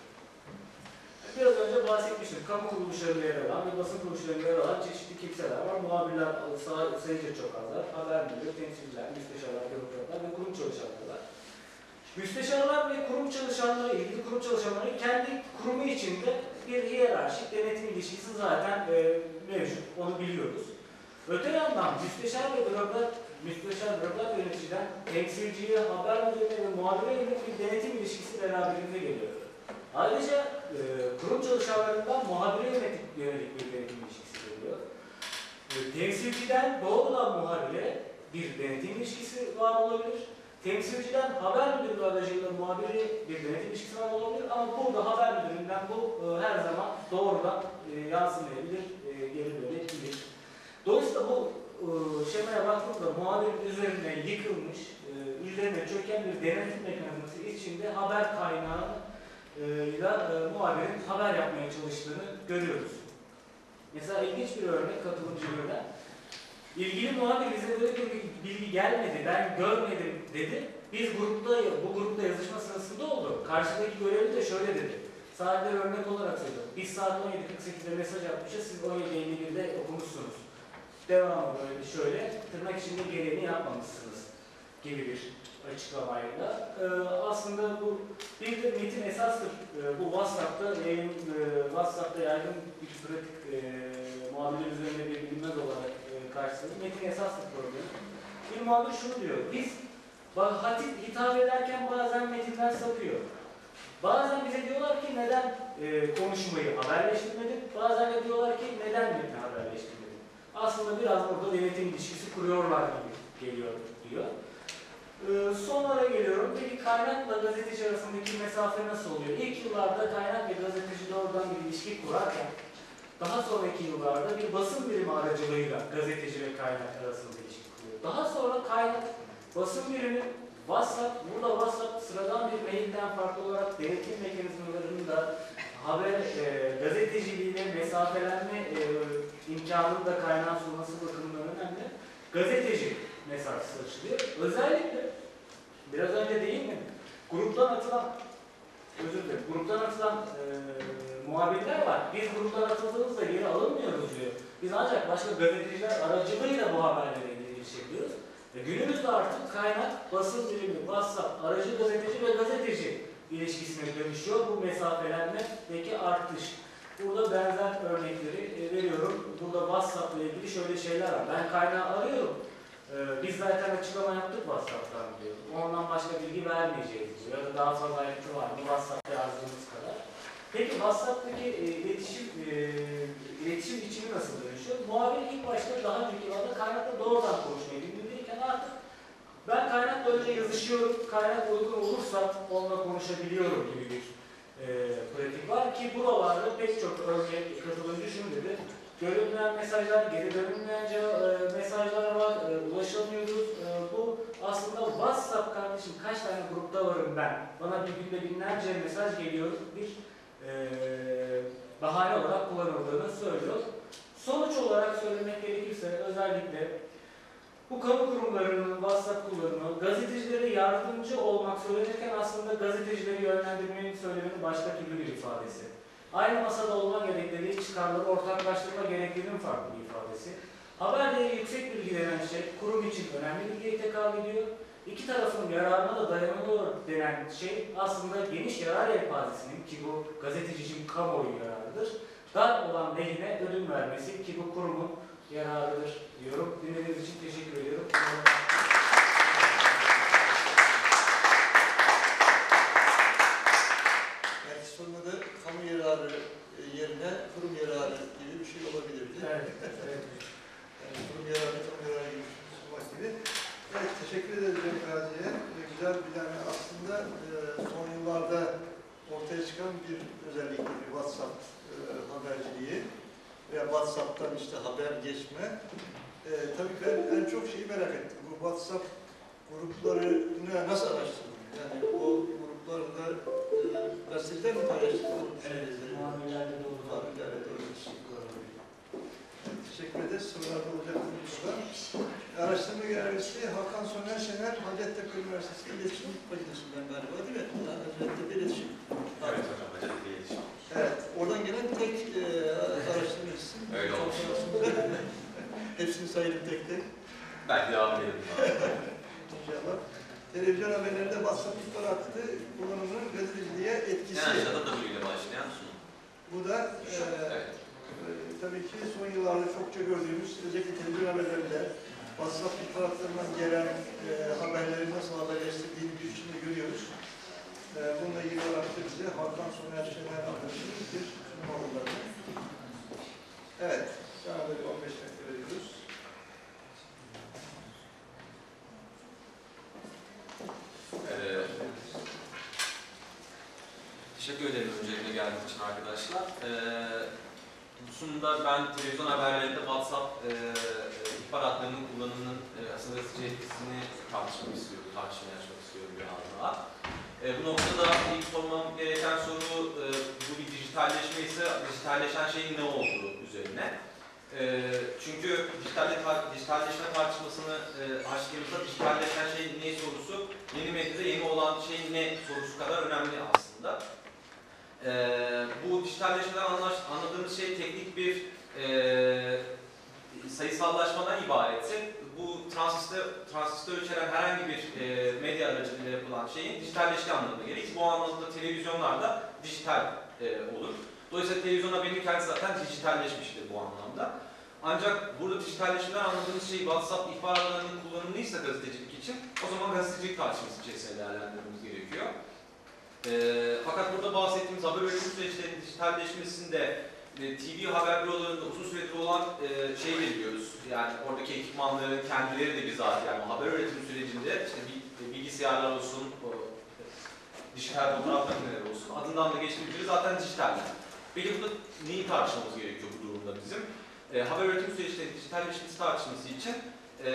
Biraz önce bahsetmiştim, kamu kuruluşlarında yer alan ve basın kuruluşlarında yer alan çeşitli kimseler var. Muhabirler sayıca çok azlar, haber müdürü, temsilciler, müsteşarlar, bürokratlar ve kurum çalışanlar. Müsteşarlar ve kurum çalışanları, ilgili kurum çalışanları kendi kurumu içinde bir hiyerarşik denetim ilişkisi zaten e, mevcut, onu biliyoruz. Öte yandan müsteşar ve bürokrat, müsteşar bürokrat yöneticiden temsilciye, haber müdürlüğüne ve muhabire ilgili bir denetim ilişkisi beraberinde geliyor. Ayrıca e, kurum çalışanlarından muhabire yönelik bir denetim ilişkisi geliyor. E, temsilciden doğrudan muhabire bir denetim ilişkisi var olabilir. Temsilciden haber müdürlüğü aracıyla muhabiri bir denetim ilişkisi var olabilir ama burada haber müdüründen bu e, her zaman doğrudan e, yansımayabilir, e, geri dönebilir. Dolayısıyla bu e, şemaya baktığımızda muhabirin üzerine yıkılmış, e, üzerine çöken bir denetim mekanizması içinde haber kaynağıyla e, e, muhabirin haber yapmaya çalıştığını görüyoruz. Mesela ilginç bir örnek katılımcılarına. İlgili muhabir bize böyle bir bilgi gelmedi, ben görmedim dedi. Biz grupta, bu grupta yazışma sırasında oldu. Karşıdaki görevli de şöyle dedi. Saatleri örnek olarak söylüyorum. Biz saat on yedi kırk sekiz'de mesaj atmışız, siz on yedi elli bir'de okumuşsunuz. Devamlı böyle şöyle, tırnak içinde gereğini yapmamışsınız gibi bir açıklamayla. Ee, aslında bu bir de metin esastır. Ee, bu WhatsApp'ta, e, WhatsApp'ta yaygın bir pratik e, muhabirler üzerinde bir bilinmez olarak karşısında metin esaslı problemi. Bir muhabir şunu diyor, biz hatip hitap ederken bazen metinden sapıyor. Bazen bize diyorlar ki neden e, konuşmayı haberleştirmedik, bazen de diyorlar ki neden metni haberleştirmedik. Aslında biraz burada denetim ilişkisi kuruyorlar gibi geliyor diyor. E, sonlara geliyorum. Peki kaynakla gazeteci arasındaki mesafe nasıl oluyor? İlk yıllarda kaynak ve gazeteci doğrudan bir ilişki kurarken daha sonraki yıllarda bir basın birimi aracılığıyla gazeteci ve kaynak arasında ilişki kuruyor. Daha sonra kaynak, basın birimi, WhatsApp, burada WhatsApp sıradan bir mailden farklı olarak denetim mekanizmalarının da haber, e, gazeteciliğine mesafelenme e, imkanını da kaynağın sunması bakımından önemli. Gazeteci mesajı açılıyor. Özellikle, biraz önce değil mi, gruptan atılan, özür dilerim, gruptan atılan e, muhabirler var. Biz gruplara atıldığımızda geri alınmıyoruz diyor. Biz ancak başka gazeteciler aracılığıyla bu haberlere ilişebiliyoruz. Ve günümüzde artık kaynak, basın birimi, WhatsApp, aracı gazeteci ve gazeteci ilişkisine dönüşüyor. Bu mesafelenmedeki artış. Burada benzer örnekleri veriyorum. Burada WhatsApp'la ilgili şöyle şeyler var. Ben kaynağı arıyorum. Ee, biz zaten açıklama yaptık WhatsApp'tan diyor. Ondan başka bilgi vermeyeceğiz diyor. Ya da daha fazla ayrıntı var mı WhatsApp'ta yazdığımız kadar. Peki WhatsApp'taki e, iletişim, e, iletişim biçimi nasıl dönüşüyor? Muhabir ilk başta daha önceki yıllarda kaynakla doğrudan konuşmayı dinlediğiken artık çalışıyorum, kaynak uygun olursa onunla konuşabiliyorum gibi bir e, pratik var ki buralarda pek çok örnek katılımcı şunu dedi. Görünmeyen mesajlar, geri dönülmeyen e, mesajlar var, e, ulaşamıyoruz. E, bu aslında WhatsApp kardeşim, kaç tane grupta varım ben? Bana bir günde binlerce mesaj geliyor, bir e, bahane olarak kullanıldığını söylüyor. Sonuç olarak söylemek gerekirse özellikle bu kamu kurumlarının WhatsApp kullanımı gazetecilere yardımcı olmak söylenirken aslında gazetecileri yönlendirmenin söylemenin başka türlü bir ifadesi. Aynı masada olma gerekleri, çıkarları ortaklaştırma gereklerinin farklı bir ifadesi. Haberlere yüksek bilgi denen şey kurum için önemli bilgiye tekabül ediyor. İki tarafın yararına da dayanımlı olarak denen şey aslında geniş yarar yelpazesinin, ki bu gazeteci için kamuoyu yararıdır, dar olan lehine ödün vermesi, ki bu kurumun yararıdır diyorum. Dinlediğiniz için teşekkür ediyorum. Yani sonunda da kamu yararı yerine kurum yararı gibi bir şey olabilirdi. Evet. Evet. Yani kurum yararı, kamu yararı gibi bir şey. Evet, teşekkür ederiz Gazi'ye. Güzel bir tane aslında son yıllarda ortaya çıkan bir özellik gibi WhatsApp haberciliği veya WhatsApp'tan işte haber geçme. Ee, tabii ben, ben çok şeyi merak ettim. Bu WhatsApp gruplarını nasıl araştırdım? Yani o gruplarında e, gazeteler mi paylaştırdım? Evet, muhabirlerde de olur. Muhabirlerde de olur. Teşekkür ederiz. Sorularda olacak konusunda. Araştırma görevlisi Hakan Soner Şener, Hacettepe Üniversitesi İletişim Fakültesinden galiba değil mi? Hacettepe İletişim. Evet, Hacettepe İletişim. Evet, oradan gelen tek e, araştırmacısın. Öyle olsun. Hepsini saydım tek tek. Ben devam edelim. İnşallah. Televizyon haberlerinde WhatsApp ihbar hattı kullanımının gazeteciliğe etkisi. Yani aşağıda da böyle başlayan sunum. Bu da e, evet. E, tabii ki son yıllarda çokça gördüğümüz, özellikle televizyon haberlerinde WhatsApp ihbar hattından gelen e, haberleri nasıl haberleştirdiğini bir içinde görüyoruz. E, bununla ilgili olarak da bize Hakan Soner Şener arkadaşımız bir sunum olurlar. Evet, sana da bir on beş dakika veriyoruz. Evet. Teşekkür ederim öncelikle geldiğiniz için arkadaşlar. Ee, bu sunumda ben televizyon haberlerinde WhatsApp e, ihbar hatlarının kullanımının e, aslında gazeteci etkisini tartışmak istiyorum, tartışmaya çok istiyorum bir anda. E, bu noktada ilk sormam gereken soru e, bu bir dijitalleşme ise dijitalleşen şeyin ne olduğu üzerine. E, çünkü dijital, dijitalleşme tartışmasını e, açtığımızda dijitalleşen şey ne sorusu, yeni medyada yeni olan şey ne sorusu kadar önemli aslında. E, bu dijitalleşmeden anladığımız şey teknik bir e, sayısallaşmadan ibaretse, bu transistör, transistör içeren herhangi bir e, medya aracılığıyla yapılan şeyin dijitalleşti anlamına gelir. Bu anlamda televizyonlarda dijital e, olur. Dolayısıyla televizyon haberinin kendisi zaten dijitalleşmiştir bu anlamda. Ancak burada dijitalleşmeden anladığımız şey WhatsApp ihbar hatlarının kullanımlıysa gazetecilik için, o zaman gazetecilik tartışması içerisinde değerlendirmemiz gerekiyor. E, fakat burada bahsettiğimiz haber üretim süreçlerinin dijitalleşmesinde T V haber bürolarında uzun süredir olan e, şey veriyoruz. Yani oradaki ekipmanların kendileri de bizzat yani haber üretim sürecinde işte bilgisayarlar olsun, o, dijital fotoğraf makineleri olsun, adından da geçtiğimiz zaten dijitaller. Peki burada neyi tartışmamız gerekiyor bu durumda bizim? E, haber üretim süreçlerinin dijitalleşmesi tartışması için e,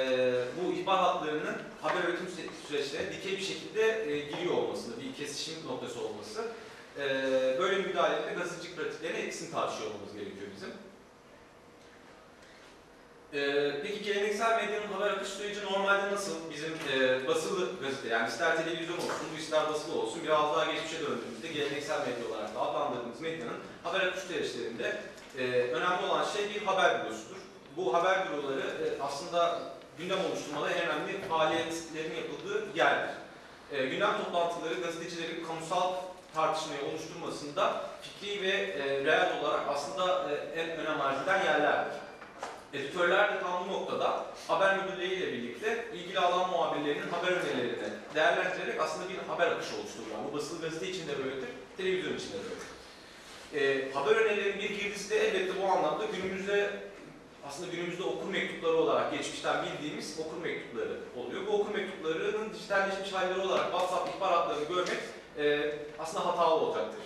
bu ihbar hatlarının haber üretim süreçlerine dikey bir şekilde e, giriyor olması, bir kesişim noktası olması, böyle müdahaleyle gazetecilik pratiklerine etkisini tartışıyor olmamız gerekiyor bizim. Ee, peki geleneksel medyanın haber akış süreci normalde nasıl? Bizim e, basılı gazete, yani ister televizyon olsun, bu ister basılı olsun, biraz daha geçmişe döndüğümüzde geleneksel medya olarak da adlandırdığımız medyanın haber akış süreçlerinde e, önemli olan şey bir haber bürosudur. Bu haber büroları e, aslında gündem oluşturmada en önemli faaliyetlerin yapıldığı yerdir. E, gündem toplantıları gazetecilerin kamusal tartışmayı oluşturmasında fikri ve e, reel olarak aslında e, en önem arz eden yerlerdir. Editörler de tam bu noktada haber müdürleriyle birlikte ilgili alan muhabirlerinin haber önerilerini değerlendirerek aslında bir haber akışı oluştururlar. Bu basılı gazete için de böyledir, televizyon için de böyledir. E, haber önerilerinin bir girdisi de elbette bu anlamda günümüzde aslında günümüzde okur mektupları olarak geçmişten bildiğimiz okur mektupları oluyor. Bu okur mektuplarının dijitalleşmiş halleri olarak WhatsApp ihbar hatlarını görmek e, aslında hatalı olacaktır.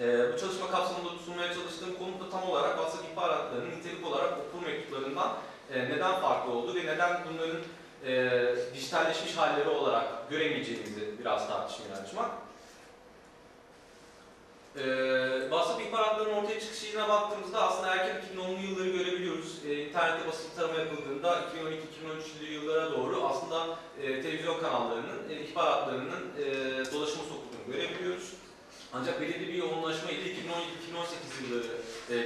E, bu çalışma kapsamında sunmaya çalıştığım konu da tam olarak WhatsApp ihbar hatlarının nitelik olarak okur mektuplarından e, neden farklı olduğu ve neden bunların e, dijitalleşmiş halleri olarak göremeyeceğimizi biraz tartışmaya açmak. Ee, WhatsApp ihbar hatlarının ortaya çıkışına baktığımızda aslında erken iki bin onlu yılları görebiliyoruz. Ee, internette basılı tarama yapıldığında iki bin on iki iki bin on üçlü yıllara doğru aslında e, televizyon kanallarının e, ihbar hatlarının e, dolaşıma sokulduğunu görebiliyoruz. Ancak belirli bir yoğunlaşma ile iki bin on yedi iki bin on sekiz yılları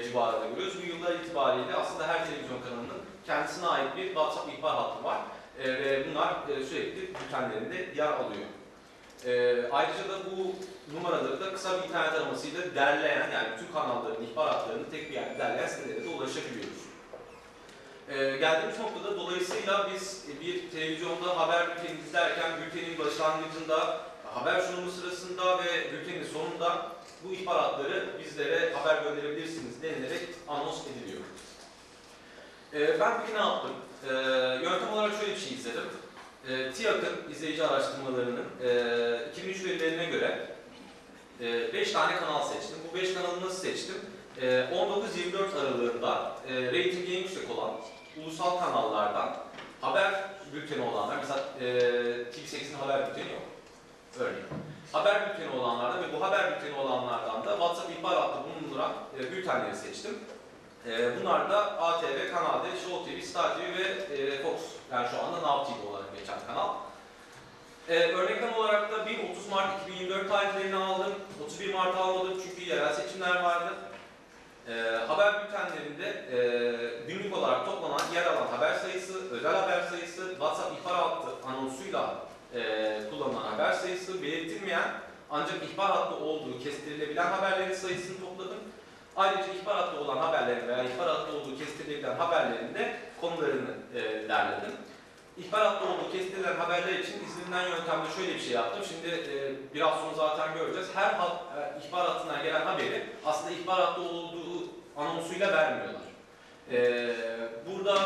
e, civarında görüyoruz. Bu yıllar itibariyle aslında her televizyon kanalının kendisine ait bir WhatsApp ihbar hattı var e, ve bunlar e, sürekli bültenlerinde yer alıyor. E, ayrıca da bu numaraları da kısa bir internet aramasıyla derleyen, yani tüm kanalların ihbar hatlarını tek bir yerde derleyen sitelere de ulaşabiliyoruz. E, geldiğimiz noktada dolayısıyla biz e, bir televizyonda haber bülteni izlerken bültenin başlangıcında, haber sunumu sırasında ve bültenin sonunda bu ihbar hatları bizlere haber gönderebilirsiniz denilerek anons ediliyor. E, ben bugün ne yaptım? E, yöntem olarak şöyle bir şey izledim. E, TİAK'ın izleyici araştırmalarının e, iki bin üç verilerine göre beş e, tane kanal seçtim. Bu beş kanalı nasıl seçtim? E, on dokuz yirmi dört aralığında e, reytingi en yüksek olan ulusal kanallardan haber bülteni olanlar, mesela e, T V sekiz'in haber bülteni yok. Örneğin. Haber bülteni olanlardan ve bu haber bülteni olanlardan da WhatsApp ihbar hattı bulunan e, bültenleri seçtim. E, bunlar da A T V, Kanal D, Show T V, Star T V ve e, Fox. Yani şu anda Now T V olarak geçen kanal. Ee, Örneklem olarak da bir otuz Mart iki bin yirmi dört tarihlerini aldım. otuz bir Mart'ı almadım çünkü yerel seçimler vardı. Ee, haber bültenlerinde e, günlük olarak toplanan, yer alan haber sayısı, özel haber sayısı, WhatsApp ihbar hattı anonsuyla e, kullanılan haber sayısı, belirtilmeyen ancak ihbar hattı olduğu kestirilebilen haberlerin sayısını topladım. Ayrıca ihbar hattı olan haberlerin veya ihbar hattı olduğu kestirilebilen haberlerin de konularını e, derledim. İhbar hattı olduğu kestirilen haberler için izlenilen yöntemde şöyle bir şey yaptım. Şimdi e, biraz sonra zaten göreceğiz. Her hat, e, ihbar hattından gelen haberi aslında ihbar hattı olduğu anonsuyla vermiyorlar. E, burada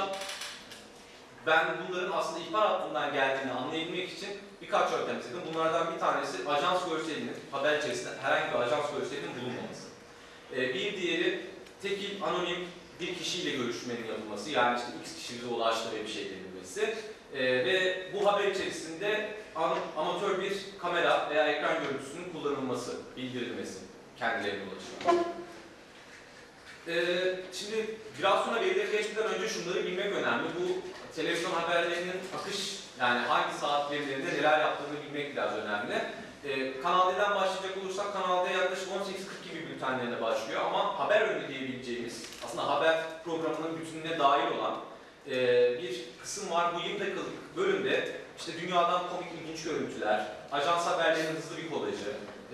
ben bunların aslında ihbar hattından geldiğini anlayabilmek için birkaç yöntem istedim. Bunlardan bir tanesi ajans görselinin, haber içerisinde herhangi bir ajans görselinin bulunmaması. E, bir diğeri tekil, anonim bir kişiyle görüşmenin yapılması. Yani işte X kişimize ulaştı ve bir şey denilmesi. Ee, ve bu haber içerisinde am amatör bir kamera veya ekran görüntüsünün kullanılması, bildirilmesi kendilerine ulaşıyor. Ee, şimdi biraz sonra verilere geçmeden önce şunları bilmek önemli. Bu televizyon haberlerinin akış, yani hangi saat verilerinde neler yaptığını bilmek biraz önemli. Ee, Kanal D'den başlayacak olursak Kanal D yaklaşık on sekiz kırk gibi bültenlerine başlıyor ama haber önü diyebileceğimiz, aslında haber programının bütününe dair olan Ee, bir kısım var. Bu yirmi dakikalık bölümde işte dünyadan komik ilginç görüntüler, ajans haberlerinin hızlı bir kolajı,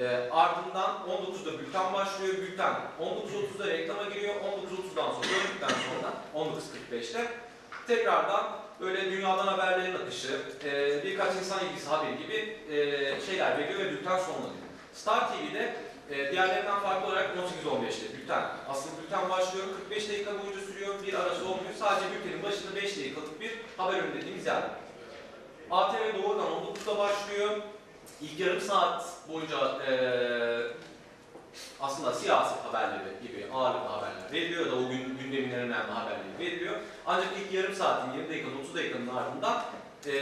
ee, ardından on dokuzda bülten başlıyor. Bülten on dokuz otuzda reklama giriyor. on dokuz otuzdan sonra, bölümden sonra on dokuz kırk beşte tekrardan böyle dünyadan haberlerin akışı, e, birkaç insan ilgisi haberi gibi e, şeyler veriyor ve bülten sonlanıyor. Star T V'de e, diğerlerinden farklı olarak on sekiz on beşte bülten. Aslında bülten başlıyor, kırk beş dakika boyunca sürüyor, bir arası olmuyor. Sadece bültenin başında beş dakikalık bir haber önü dediğimiz yer. A T V doğrudan on dokuzda başlıyor. İlk yarım saat boyunca e, aslında siyasi haberleri gibi ağırlıklı haberler veriliyor da o gün gündemin en önemli haberleri veriliyor. Ancak ilk yarım saatin yirmi dakikanın otuz dakikanın ardından e,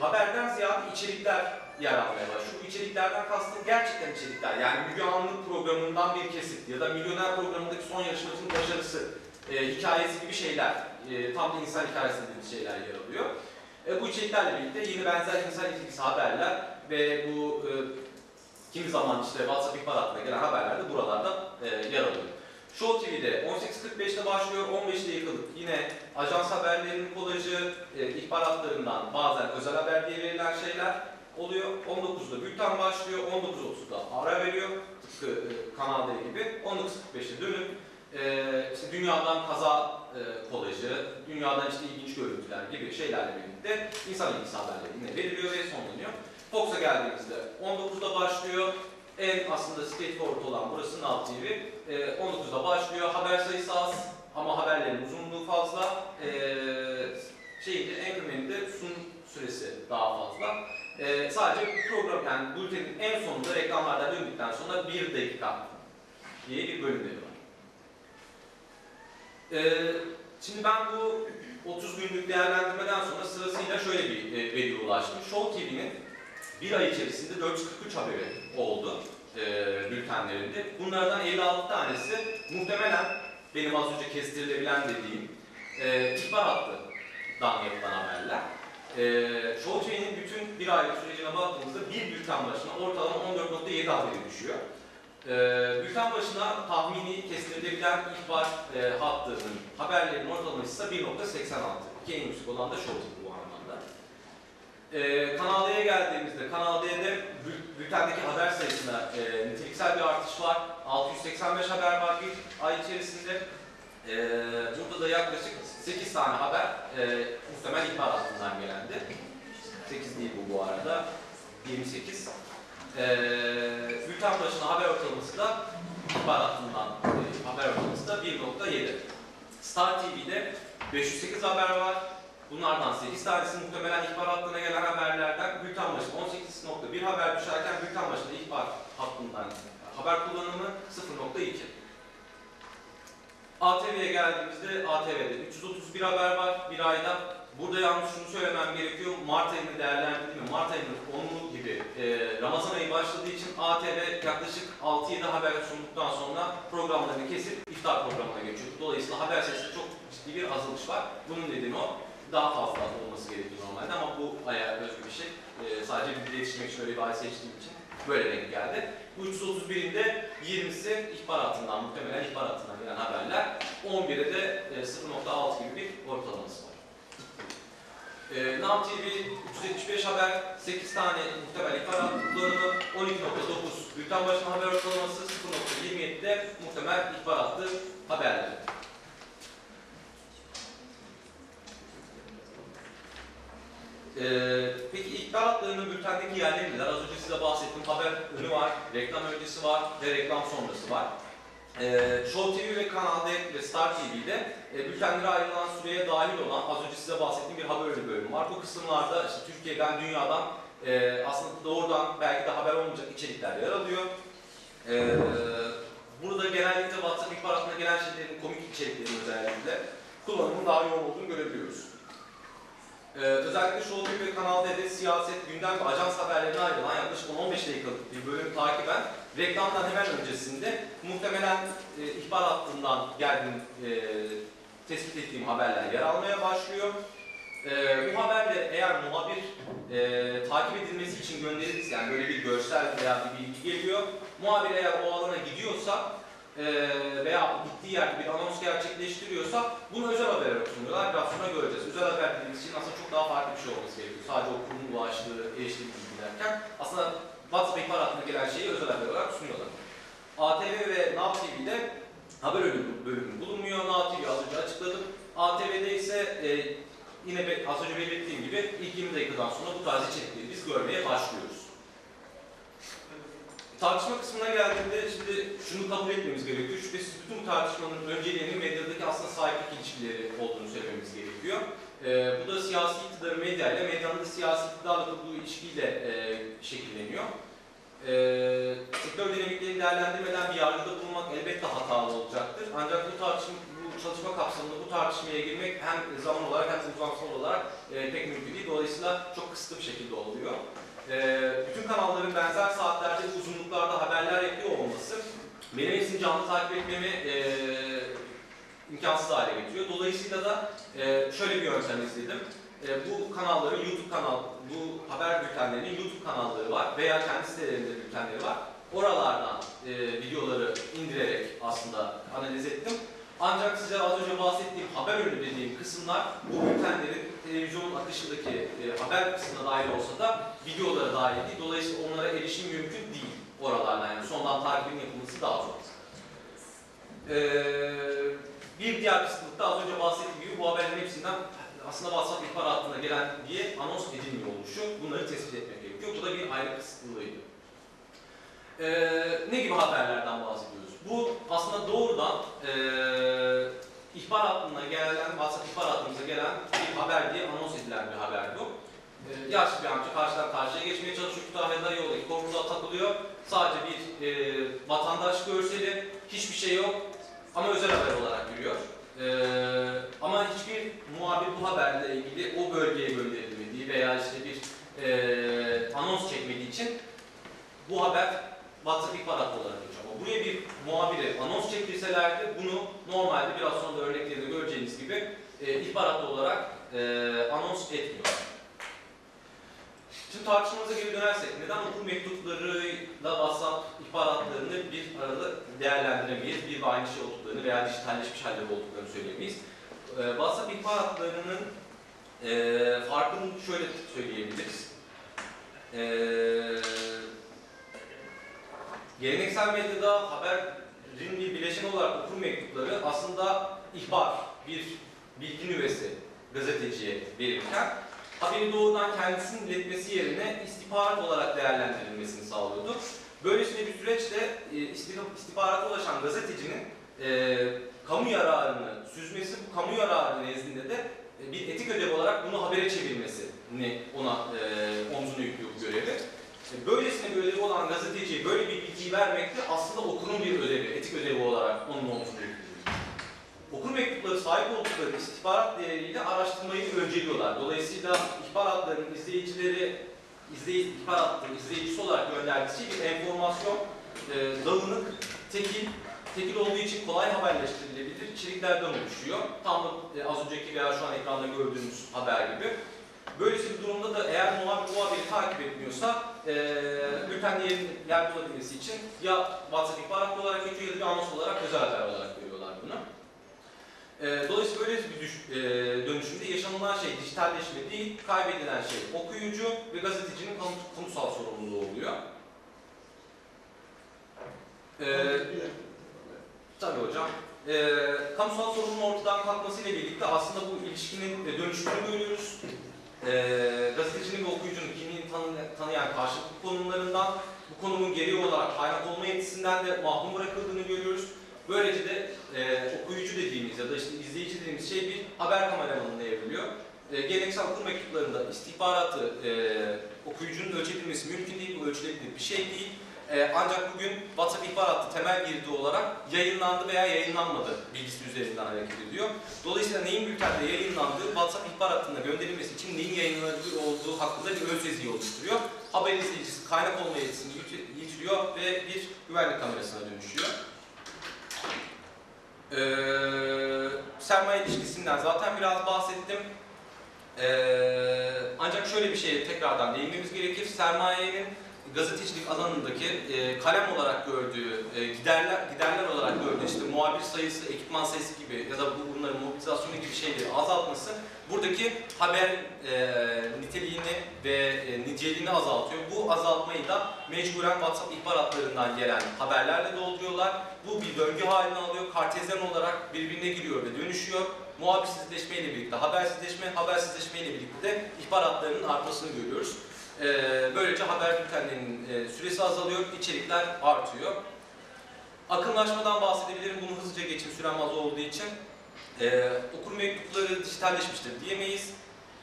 haberden ziyade içerikler yer almaya başlıyor. Bu içeriklerden kastım gerçekten içerikler. Yani Müge Anlı programından bir kesit ya da Milyoner programındaki son yarışmacının başarısı e, hikayesi gibi şeyler, e, tam da insan hikayesi dediğimiz şeyler yer alıyor. E, bu içeriklerle birlikte yeni benzer insan ilgisi haberler ve bu e, kimi zaman işte WhatsApp ihbar hattına gelen haberler de buralarda e, yer alıyor. Show T V'de on sekiz kırk beşte başlıyor, on beş dakikalık yine ajans haberlerinin kolajı, e, ihbar hatlarından bazen özel haber diye verilen şeyler oluyor. on dokuzda bülten başlıyor, on dokuz otuzda ara veriyor, tıpkı e, Kanal D gibi. on dokuz kırk beşte dönüp e, işte dünyadan kaza e, kolajı, dünyadan işte ilginç görüntüler gibi şeylerle birlikte insan ilgisi haberleri yine veriliyor ve sonlanıyor. Fox'a geldiğimizde on dokuzda başlıyor. En aslında straightforward olan burası Now T V. E, on dokuzda başlıyor. Haber sayısı az ama haberlerin uzunluğu fazla, e, şeyinde, Anchorman'de sunum süresi daha fazla. E, sadece program, yani bültenin en sonunda reklamlardan döndükten sonra bir dakika diye bir bölümleri var. E, şimdi ben bu otuz günlük değerlendirmeden sonra sırasıyla şöyle bir e, veriye ulaştım. Show T V'nin bir ay içerisinde dört yüz kırk üç haberi oldu e, bültenlerinde. Bunlardan elli altı tanesi muhtemelen benim az önce kestirilebilen dediğim e, ihbar hattından yapılan haberler. E, Show T V'nin bütün bir aylık sürecine baktığımızda bir bülten başına ortalama on dört nokta yedi haberi düşüyor. E, bülten başına tahmini kestirilebilen ihbar e, hattının haberlerin ortalaması ise bir nokta seksen altı. İki en yüksek olan da Show T V bu anlamda. E, Kanal D'ye geldiğimizde, Kanal D'de bültendeki haber sayısında e, niteliksel bir artış var. altı yüz seksen beş haber var bir ay içerisinde. E, burada da yaklaşık sekiz tane haber e, muhtemel ihbar hattından gelendi. sekiz değil bu bu arada, yirmi sekiz. Ee, bülten başına haber ortalaması da ihbar hattından e, haber ortalaması da bir nokta yedi. Star T V'de beş yüz sekiz haber var. Bunlardan sekiz tanesi muhtemelen ihbar hattına gelen haberlerden. Bülten başına on sekiz nokta bir haber düşerken bülten başına ihbar hattından haber kullanımı sıfır nokta iki. A T V'ye geldiğimizde A T V'de üç yüz otuz bir haber var bir ayda. Burada yalnız şunu söylemem gerekiyor, Mart ayını değerlendirdiğimde, Mart ayının onu gibi e, Ramazan ayı başladığı için A T V yaklaşık altı yedi haber sunduktan sonra programlarını kesip iftar programına geçiyor. Dolayısıyla haber sayısında çok ciddi bir azalış var. Bunun nedeni o, daha fazla olması gerekiyor normalde ama bu aya özgü bir şey. E, sadece bir iletişmek için, öyle bir ay seçtiğim için böyle denk geldi. Bu üç yüz otuz birinde yirmisi ihbar hattından, muhtemelen ihbar hattından gelen haberler, on biri de e, sıfır nokta altı gibi bir ortalaması var. E, Nam T V üç yüz yetmiş beş haber, sekiz tane muhtemel ihbar hattı kullanımı, on iki nokta dokuz bülten başına haber ortalaması, sıfır nokta yirmi yedi'de muhtemel ihbar hattı haberleri. E, peki ihbar hatlarının bültendeki yerleri neler? Az önce size bahsettiğim haber önü var, reklam öncesi var ve reklam sonrası var. Ee, Show T V ve Kanal D ve Star T V'de e, bültenlere ayrılan süreye dahil olan az önce size bahsettiğim bir haberli bölüm var. Bu kısımlarda işte Türkiye'den, dünyadan e, aslında doğrudan belki de haber olmayacak içerikler yer alıyor. E, burada genellikle WhatsApp ihbar hattına gelen şeylerin komik içeriklerinin özellikle kullanımın daha yoğun olduğunu görebiliyoruz. E, özellikle Show T V ve Kanal D'de siyaset, gündem ve ajans haberlerine ayrılan yaklaşık on on beş dakikalık bir bölüm takiben reklamdan hemen öncesinde muhtemelen e, ihbar hattından geldiğim, e, tespit ettiğim haberler yer almaya başlıyor. E, bu haberle eğer muhabir e, takip edilmesi için gönderilirse, yani böyle bir görsel veya bir bilgi geliyor, muhabir eğer o alana gidiyorsa e, veya gittiği yerde bir anons gerçekleştiriyorsa bunu özel haber olarak sunuyorlar. Biraz sonra göreceğiz. Özel haber dediğimiz için aslında çok daha farklı bir şey olması gerekiyor. Sadece o kurum bağışlığı, eriştiği bilgilerken aslında WhatsApp ihbar hattına gelen şeyi özel haber olarak sunuyorlar. A T V ve N A V T V'de haber bölümü bulunmuyor. N A V T V'yi az önce açıkladım. A T V'de ise e, yine az önce belirttiğim gibi ilk yirmi dakikadan sonra bu tarz içerikleri biz görmeye başlıyoruz. Tartışma kısmına geldiğinde şimdi şunu kabul etmemiz gerekiyor. Şüphesiz bütün tartışmanın önceliğinin medyadaki aslında sahiplik ilişkileri olduğunu söylememiz gerekiyor. E, bu da siyasi iktidarı medyayla, medyanın da siyasi iktidarla kurduğu ilişkiyle e, şekilleniyor. E, sektör dinamiklerini değerlendirmeden bir yargıda bulunmak elbette hatalı olacaktır. Ancak bu, tartışma, bu çalışma kapsamında bu tartışmaya girmek hem zaman olarak hem uzamsal olarak e, pek mümkün değil. Dolayısıyla çok kısıtlı bir şekilde oluyor. E, bütün kanalların benzer saatlerde uzunluklarda haberler yapıyor olması benim hepsini canlı takip etmemi e, imkansız hale getiriyor. Dolayısıyla da e, şöyle bir yöntem izledim. E, bu kanalların YouTube kanal, bu haber bültenlerinin YouTube kanalları var veya kendi sitelerinde bültenleri var. Oralardan e, videoları indirerek aslında analiz ettim. Ancak size az önce bahsettiğim haber önü dediğim kısımlar bu bültenlerin televizyonun akışındaki e, haber kısmına dahil olsa da videolara dahil değil. Dolayısıyla onlara erişim mümkün değil oralardan. Yani sondan takibin yapılması daha zor. Eee Bir diğer kısımlıkta az önce bahsettiğim gibi bu haberlerin hepsinden aslında WhatsApp ihbar hattına gelen diye anons edilmiyor oluşu. Bunları tespit etmek gerekiyor. Bu da bir ayrı kısıtlılığıydı. Ee, ne gibi haberlerden bahsediyoruz? Bu aslında doğrudan ee, ihbar hattına gelen, WhatsApp ihbar hattımıza gelen bir haber diye anons edilen bir haber bu. Ee, yaşlı bir amca karşıdan karşıya geçmeye çalışıyor. Kütahya'da yoldaki korkuda takılıyor. Sadece bir e, vatandaş görseli, hiçbir şey yok ama özel haber olarak yürüyor. Ee, ama hiçbir muhabir bu haberle ilgili o bölgeye gönderilmediği veya işte bir e, anons çekmediği için bu haber WhatsApp ihbar hattı olarak geçiyor. Ama buraya bir muhabire anons çektirselerdi bunu normalde biraz sonra da örneklerinde göreceğiniz gibi e, ihbar hattı olarak e, anons etmiyor. Şimdi tartışmamıza geri dönersek neden okul mektuplarıyla WhatsApp ihbar hatlarını bir arada değerlendiremeyiz, bir ve aynı şey olduklarını veya dijitalleşmiş halleri olduklarını söyleyemeyiz? Ee, WhatsApp ihbar hatlarının e, farkını şöyle söyleyebiliriz. Ee, geleneksel medyada haberin bir bileşeni olarak okul mektupları aslında ihbar, bir bilgi nüvesi gazeteciye verirken haberin doğrudan kendisinin iletmesi yerine istihbarat olarak değerlendirilmesini sağlıyordu. Böylesine bir süreçte istihbarata ulaşan gazetecinin e, kamu yararını süzmesi, bu kamu yararı nezdinde de e, bir etik ödev olarak bunu habere çevirmesini ona e, omzuna yüklüyor bu görevi. E, böylesine bir ödevi olan gazeteciye böyle bir bilgiyi vermek de aslında okurun bir ödevi, etik ödevi olarak onun omzuna yüklüyor. Okur mektupları sahip oldukları istihbarat değeriyle araştırmayı önceliyorlar. Dolayısıyla ihbar hatlarının izleyicileri, izleyici, ihbar hattının izleyicisi olarak gönderdiği bir enformasyon e, dağınık, tekil, tekil olduğu için kolay haberleştirilebilir içeriklerden oluşuyor. Tam da e, az önceki veya şu an ekranda gördüğünüz haber gibi. Böylesi bir durumda da eğer muhabir bu haberi takip etmiyorsa e, bültenli yerin yer bulabilmesi için ya WhatsApp ihbar hattı olarak geçiyor ya da bir anons olarak özel haber olarak görüyorlar bunu. Dolayısıyla böyle bir düş, e, dönüşümde yaşanılan şey dijitalleşme değil, kaybedilen şey okuyucu ve gazetecinin kamu, kamusal sorumluluğu oluyor. E, tabii hocam. E, kamusal sorumluluğun ortadan kalkmasıyla birlikte aslında bu ilişkinin dönüşümünü görüyoruz. E, gazetecinin ve okuyucunun kimliğini tanı, tanıyan karşılıklı konumlarından, bu konumun gereği olarak kaynak olma yetisinden de mahrum bırakıldığını görüyoruz. Böylece de e, okuyucu dediğimiz ya da işte izleyici dediğimiz şey bir haber kameramanına evriliyor. E, geleneksel okur mektuplarında istihbaratı e, okuyucunun ölçebilmesi mümkün değil, bu ölçülebilir bir şey değil. E, ancak bugün WhatsApp ihbar hattı temel girdi olarak yayınlandı veya yayınlanmadı bilgisi üzerinden hareket ediyor. Dolayısıyla neyin bültende yayınlandığı, WhatsApp ihbar hattına gönderilmesi için neyin yayınlanabilir olduğu hakkında bir ön seziyi oluşturuyor. Haber izleyicisi kaynak olma yetisini yitiriyor ve bir güvenlik kamerasına dönüşüyor. Ee, sermaye ilişkisinden zaten biraz bahsettim. Ee, ancak şöyle bir şeye tekrardan değinmemiz gerekir. Sermayenin gazetecilik alanındaki e, kalem olarak gördüğü, e, giderler giderler olarak gördüğü işte muhabir sayısı, ekipman sayısı gibi ya da bu, bunların mobilizasyonu gibi şeyleri azaltması buradaki haber e, niteliğini ve e, niceliğini azaltıyor. Bu azaltmayı da mecburen WhatsApp ihbar hatlarından gelen haberlerle dolduruyorlar. Bu bir döngü haline alıyor. Kartezyen olarak birbirine giriyor ve dönüşüyor. Muhabirsizleşme ile birlikte habersizleşme, habersizleşme ile birlikte de ihbar hatlarının artmasını görüyoruz. Ee, böylece haber bültenlerinin e, süresi azalıyor, içerikler artıyor. Akımlaşmadan bahsedebilirim, bunu hızlıca geçin, sürem az olduğu için. Ee, okur mektupları dijitalleşmiştir diyemeyiz.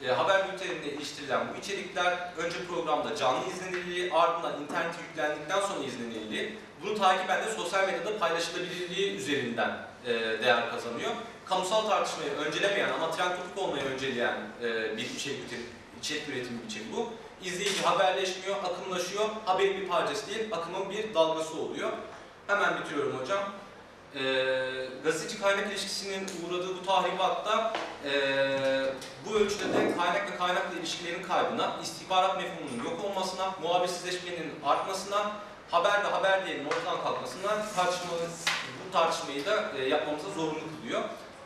Ee, haber bültenine iliştirilen bu içerikler önce programda canlı izlenirliği, ardından internete yüklendikten sonra izlenirliği, bunu takiben de sosyal medyada paylaşılabilirliği üzerinden e, değer kazanıyor. Kamusal tartışmayı öncelemeyen ama trend topik olmayı önceleyen e, bir içerik, içerik üretimi biçimi bu. İzleyici haberleşmiyor, akımlaşıyor. Haberin bir parçası değil, akımın bir dalgası oluyor. Hemen bitiriyorum hocam. Ee, gazeteci kaynak ilişkisinin uğradığı bu tahribatta e, bu ölçüde de kaynak ve kaynakla ilişkilerin kaybına, istihbarat mefhumunun yok olmasına, muhabirsizleşmenin artmasına, haber ve haber değerinin ortadan kalkmasına bu tartışmayı da e, yapmamıza zorunlu kılıyor.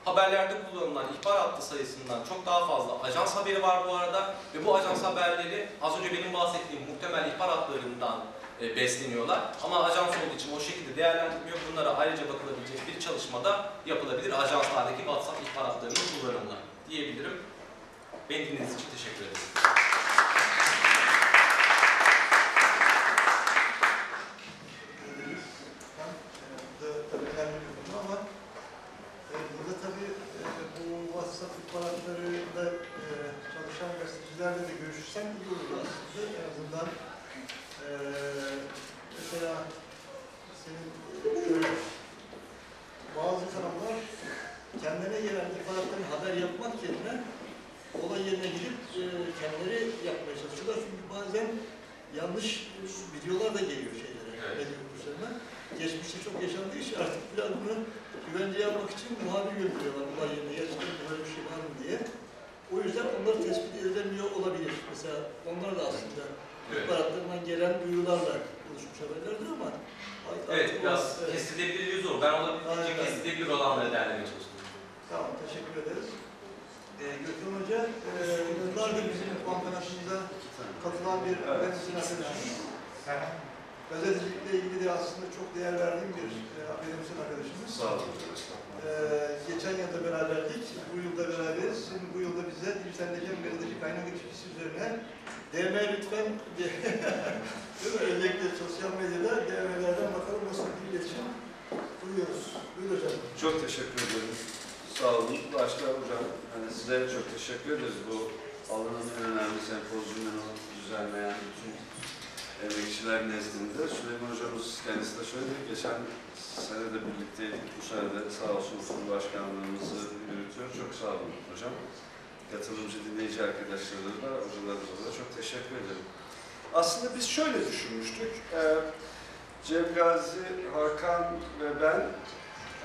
Haberlerde kullanılan ihbar hattı sayısından çok daha fazla ajans haberi var bu arada ve bu ajans haberleri az önce benim bahsettiğim muhtemel ihbar hatlarından e, besleniyorlar. Ama ajans olduğu için o şekilde değerlendirmiyor. Bunlara ayrıca bakılabilecek bir çalışmada yapılabilir ajanslardaki WhatsApp ihbar hatlarının kullanımına diyebilirim. Beni dinlediğiniz için teşekkür ederim. Tabii gelen ifadeden haber yapmak yerine olay yerine gidip e, kendileri yapmaya çalışıyorlar. Çünkü bazen yanlış videolar da geliyor şeylere, medya kurslarına. Geçmişte çok yaşandığı için artık biraz bunu güvenceye almak için muhabir gönderiyorlar olay yerine. Gerçekten böyle bir şey var mı diye. O yüzden onları tespit edilemiyor olabilir. Mesela onlar da aslında ihbaratlarından gelen duyurularla oluşmuş haberlerdir ama evet, biraz evet. Kesilebilir zor. Ben olabildiğince kesilebilir olanları değerlemeye çalıştım. Tamam, teşekkür ederiz. Ee, Gökhan Hoca, yıllardır e, bizim kampanyasında katılan bir gazeteci arkadaşımız. Gazetecilikle ilgili de aslında çok değer verdiğim bir e, akademisyen arkadaşımız. Sağ olun. E, geçen yılda beraberdik, bu yılda beraberiz. Şimdi bu yılda bize dijitalleşen gazeteci kaynak ilişkisi üzerine D M lütfen diye, özellikle sosyal medyada D M'lerden bakalım nasıl bir iletişim kuruyoruz. Buyur hocam. Çok teşekkür ederim. Sağ olun. Başka hocam, yani sizlere çok teşekkür ederiz. Bu alanın en önemli sempozyumunu düzenleyen bütün emekçiler nezdinde. Süleyman hocamız kendisi de şöyle diyor, geçen sene de birlikteydik. Bu sene de sağ olsun Cumhurbaşkanlığımızı yürütüyor. Çok sağ olun hocam. Katılımcı dinleyici arkadaşlarımıza, hocalarımıza da çok teşekkür ederim. Aslında biz şöyle düşünmüştük, ee, Cem Gazi, Hakan ve ben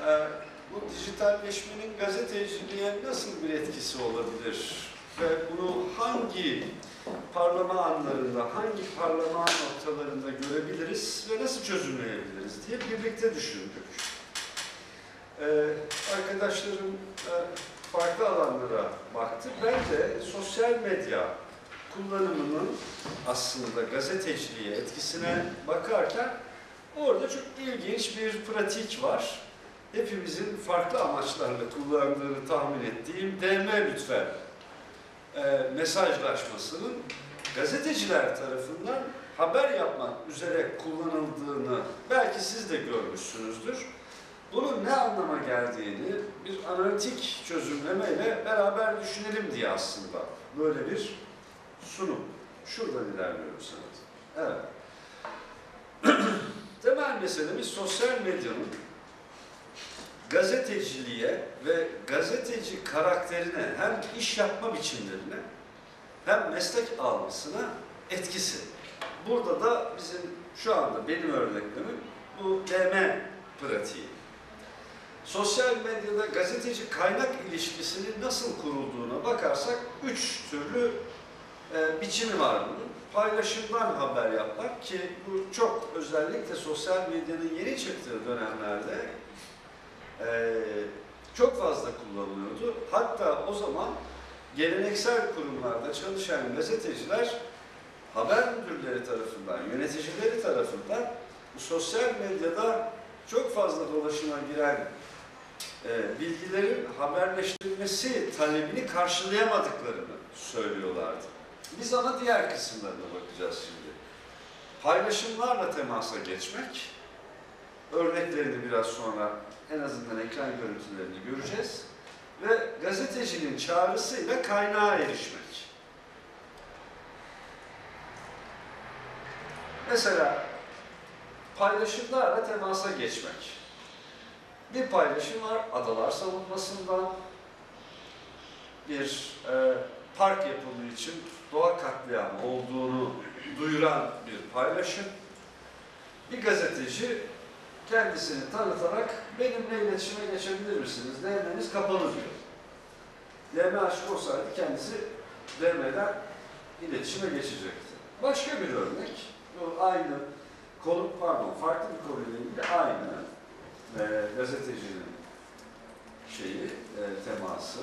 e, bu dijitalleşmenin gazeteciliğe nasıl bir etkisi olabilir ve bunu hangi parlama anlarında, hangi parlama noktalarında görebiliriz ve nasıl çözümleyebiliriz diye birlikte düşündük. Ee, arkadaşlarım e, farklı alanlara baktı. Ben de sosyal medya kullanımının aslında gazeteciliğe etkisine bakarken orada çok ilginç bir pratik var. Hepimizin farklı amaçlarla kullandığını tahmin ettiğim D M lütfen e, mesajlaşmasının gazeteciler tarafından haber yapmak üzere kullanıldığını belki siz de görmüşsünüzdür. Bunun ne anlama geldiğini bir analitik çözümlemeyle beraber düşünelim diye aslında böyle bir sunum. Şuradan ilerliyorum sana. Evet. Temel meselemiz sosyal medyanın gazeteciliğe ve gazeteci karakterine hem iş yapma biçimlerine hem meslek almasına etkisi. Burada da bizim şu anda benim örneklemim bu D M pratiği. Sosyal medyada gazeteci kaynak ilişkisinin nasıl kurulduğuna bakarsak üç türlü e, biçimi var bunun. Paylaşımdan haber yapmak ki bu çok özellikle sosyal medyanın yeni çıktığı dönemlerde e, çok fazla kullanılıyordu. Hatta o zaman geleneksel kurumlarda çalışan gazeteciler haber müdürleri tarafından, yöneticileri tarafından bu sosyal medyada çok fazla dolaşıma giren E, bilgilerin haberleştirilmesi talebini karşılayamadıklarını söylüyorlardı. Biz ama diğer kısımlarına bakacağız şimdi. Paylaşımlarla temasa geçmek, örneklerini biraz sonra en azından ekran görüntülerini göreceğiz ve gazetecinin çağrısıyla kaynağa erişmek. Mesela paylaşımlarla temasa geçmek. Bir paylaşım var, adalar savunmasından, bir e, park yapımı için doğa katliamı olduğunu duyuran bir paylaşım. Bir gazeteci kendisini tanıtarak benimle iletişime geçebilir misiniz? D M'niz kapalı diyor. D M açık olsaydı kendisi D M'den iletişime geçecekti. Başka bir örnek, bu aynı konu, pardon farklı bir konuyla ilgili aynı. E, gazetecinin şeyi, e, teması.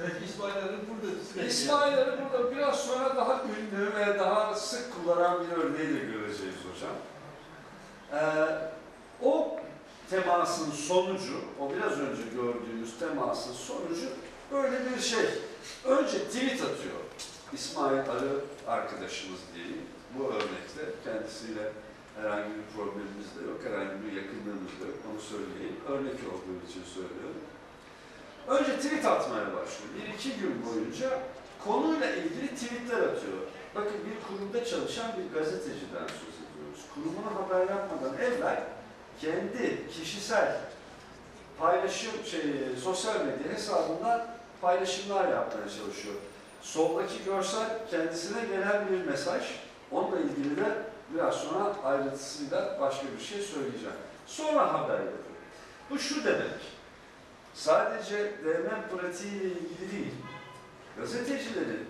Evet, İsmail Arı burada. İsmail Arı burada biraz sonra daha ünlü ve daha sık kullanan bir örneği de göreceğiz hocam. E, o temasın sonucu, o biraz önce gördüğümüz temasın sonucu böyle bir şey. Önce tweet atıyor. İsmail Arı arkadaşımız diyeyim. Bu örnekte kendisiyle herhangi bir problemimiz de yok, herhangi bir yakınlığımız da yok, onu söyleyeyim. Örnek olduğu için söylüyorum. Önce tweet atmaya başlıyor. Bir iki gün boyunca konuyla ilgili tweetler atıyor. Bakın bir kurumda çalışan bir gazeteciden söz ediyoruz. Kurumuna haber yapmadan evvel kendi kişisel paylaşım şey, sosyal medya hesabından paylaşımlar yapmaya çalışıyor. Soldaki görsel kendisine gelen bir mesaj. Onunla ilgili de biraz sonra ayrıntısıyla başka bir şey söyleyeceğim. Sonra haber yapıyor. Bu şu demek. Sadece D M pratiğiyle ilgili değil. Gazetecilerin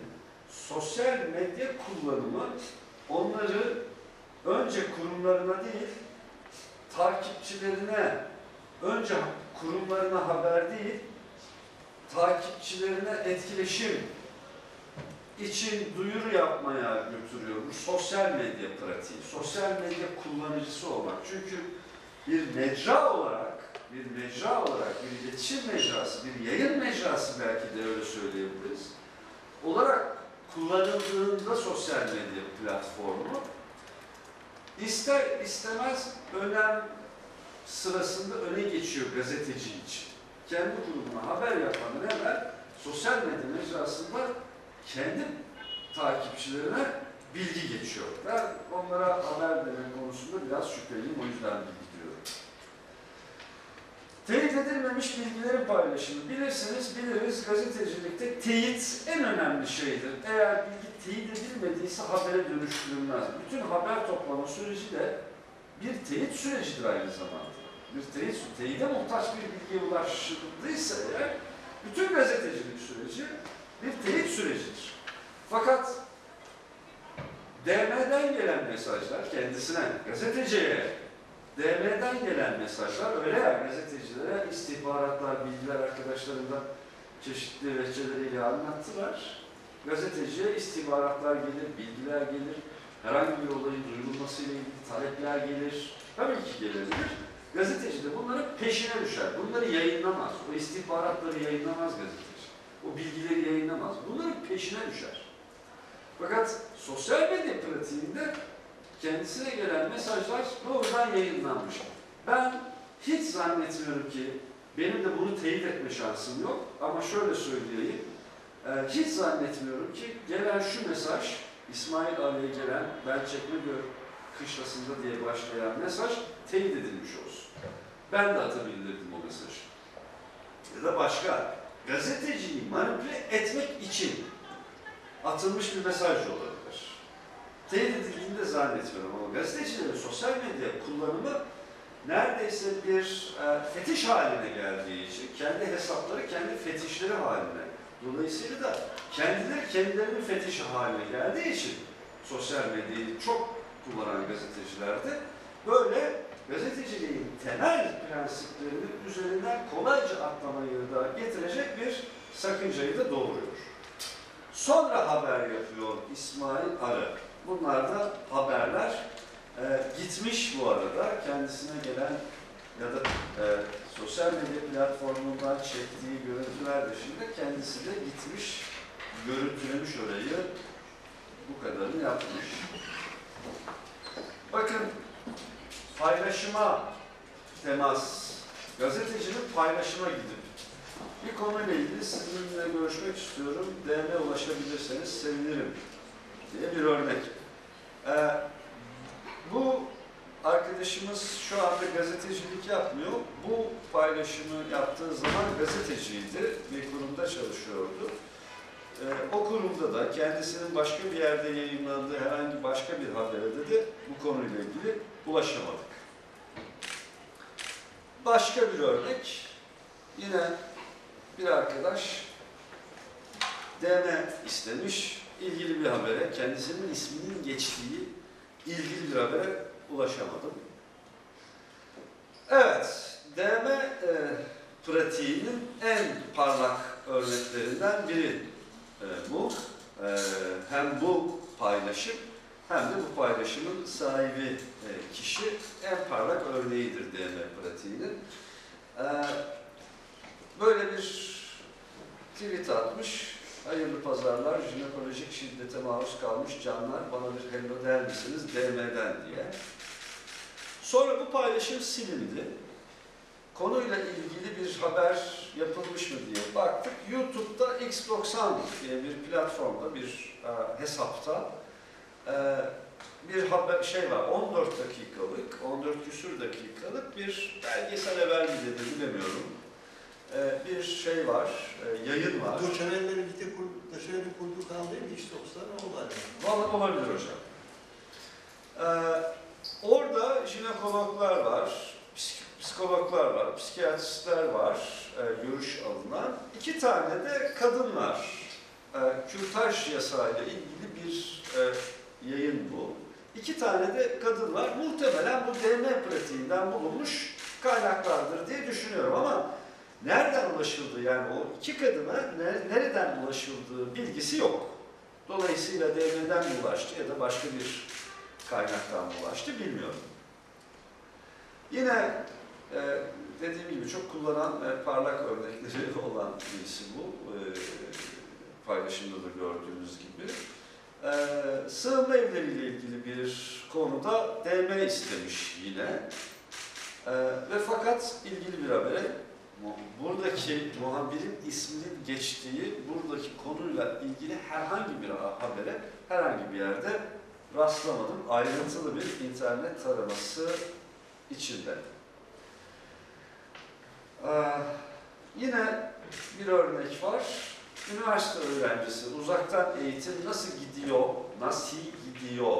sosyal medya kullanımı onları önce kurumlarına değil, takipçilerine, önce kurumlarına haber değil, takipçilerine etkileşim için duyuru yapmaya götürüyor. Bu sosyal medya pratiği, sosyal medya kullanıcısı olmak. Çünkü bir mecra olarak, bir mecra olarak, bir iletişim mecrası, bir yayın mecrası belki de öyle söyleyebiliriz, olarak kullanıldığında sosyal medya platformu ister istemez önem sırasında öne geçiyor gazeteci için. Kendi kurumuna haber yapanın hemen sosyal medya mecrasında kendi takipçilerine bilgi geçiyor. Ben onlara haber demek konusunda biraz şüpheliyim, o yüzden bilgi diyorum. Teyit edilmemiş bilgilerin paylaşımı. Bilirsiniz, biliriz, gazetecilikte teyit en önemli şeydir. Eğer bilgi teyit edilmediyse habere dönüştürülmez. Bütün haber toplama süreci de bir teyit sürecidir aynı zamanda. Bir teyit, teyide muhtaç bir bilgiye ulaşıldıysa eğer, bütün gazetecilik süreci bir teyit sürecidir. Fakat D M'den gelen mesajlar kendisine, gazeteciye, D M'den gelen mesajlar, öyle ya gazetecilere, istihbaratlar, bilgiler arkadaşlarından çeşitli vehçeleriyle anlattılar. Gazeteciye istihbaratlar gelir, bilgiler gelir, herhangi bir olayın duyurulmasıyla ilgili talepler gelir, tabii ki gelebilir. Gazeteci de bunların peşine düşer, bunları yayınlamaz, o istihbaratları yayınlamaz gazeteci, o bilgileri yayınlamaz, bunların peşine düşer. Fakat sosyal medya pratiğinde kendisine gelen mesajlar doğrudan yayınlanmış. Ben hiç zannetmiyorum ki, benim de bunu teyit etme şansım yok ama şöyle söyleyeyim, hiç zannetmiyorum ki gelen şu mesaj, İsmail Ali'ye gelen, ben Çekmeköy kışlasında diye başlayan mesaj teyit edilmiş olsun. Ben de atabilirdim o mesajı. Ya da başka, gazeteciyi manipüle etmek için atılmış bir mesaj olabilir. Teyit edildiğini de zannetmiyorum ama gazetecilerin sosyal medya kullanımı neredeyse bir e, fetiş haline geldiği için, kendi hesapları kendi fetişleri haline, dolayısıyla da kendileri kendilerinin fetişi haline geldiği için sosyal medyayı çok kullanan gazetecilerde böyle gazeteciliğin temel prensiplerinin üzerinden kolayca atlamayı da getirecek bir sakıncayı da doğuruyor. Sonra haber yapıyor İsmail Arı. Bunlar da haberler e, gitmiş bu arada. Kendisine gelen ya da e, sosyal medya platformundan çektiği görüntüler dışında kendisi de gitmiş, görüntülemiş orayı, bu kadarını yapmış. Bakın, paylaşıma temas, gazetecinin paylaşıma gidip, bir konuyla ilgili sizinle görüşmek istiyorum, D M'ye ulaşabilirseniz sevinirim diye bir örnek. Ee, bu arkadaşımız şu anda gazetecilik yapmıyor, bu paylaşımı yaptığı zaman gazeteciydi, bir kurumda çalışıyordu. Ee, o kurumda da kendisinin başka bir yerde yayınlandığı herhangi başka bir habere de bu konuyla ilgili ulaşamadık. Başka bir örnek, yine bir arkadaş D M istemiş, ilgili bir habere, kendisinin isminin geçtiği ilgili bir habere ulaşamadım. Evet, D M e, pratiğinin en parlak örneklerinden biri. Ee, bu e, hem bu paylaşım hem de bu paylaşımın sahibi e, kişi en parlak örneğidir D M pratiğinin. Ee, böyle bir tweet atmış, hayırlı pazarlar, jinekolojik şiddete maruz kalmış canlar, bana bir hello der misiniz D M'den diye. Sonra bu paylaşım silindi. Konuyla ilgili bir haber yapılmış mı diye baktık. YouTube'da X doksan diye bir platformda, bir e, hesapta e, bir haber, şey var, on dört dakikalık, on dört küsur dakikalık bir belgesel haber mi dedi bilemiyorum. e, bir şey var, e, yayın var. Doçenerlerin kurduğu kanal değil mi? İşte olsa ne olabilir? Vallahi olabilir hocam. Ee, orada jinekologlar var, psikologlar var, psikiyatristler var e, görüş alınan. İki tane de kadın var. E, kürtaj yasayla ilgili bir e, yayın bu. İki tane de kadın var. Muhtemelen bu D N A pratiğinden bulunmuş kaynaklardır diye düşünüyorum ama nereden ulaşıldığı, yani o iki kadına ne, nereden ulaşıldığı bilgisi yok. Dolayısıyla D N A'den mi ulaştı ya da başka bir kaynaktan mı ulaştı bilmiyorum. Yine e, dediğim gibi çok kullanan e, parlak örnekleri olan birisi bu. E, paylaşımda da gördüğünüz gibi. Ee, sığınma evleriyle ilgili bir konuda D M istemiş yine ee, ve fakat ilgili bir habere buradaki muhabirin isminin geçtiği buradaki konuyla ilgili herhangi bir habere herhangi bir yerde rastlamadım, ayrıntılı bir internet taraması içinde. Ee, yine bir örnek var. Üniversite öğrencisi uzaktan eğitim nasıl gidiyor, nasıl gidiyor,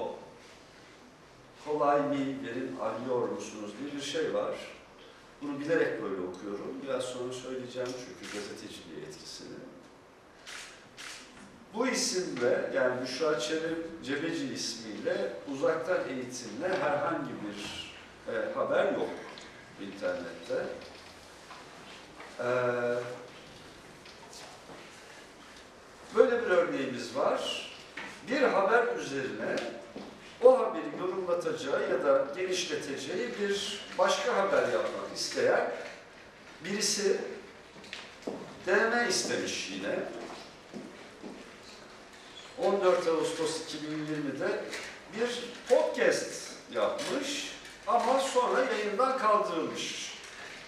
kolay mı, verin arıyor musunuz diye bir şey var. Bunu bilerek böyle okuyorum. Biraz sonra söyleyeceğim çünkü gazeteciliğe etkisini. Bu isimle, yani Büşra Cebeci ismiyle uzaktan eğitimle herhangi bir e, haber yok internette. Ee, Böyle bir örneğimiz var. Bir haber üzerine o haberi yorumlatacağı ya da genişleteceği bir başka haber yapmak isteyen birisi D M istemiş yine. on dört Ağustos iki bin yirmi'de bir podcast yapmış ama sonra yayından kaldırılmış.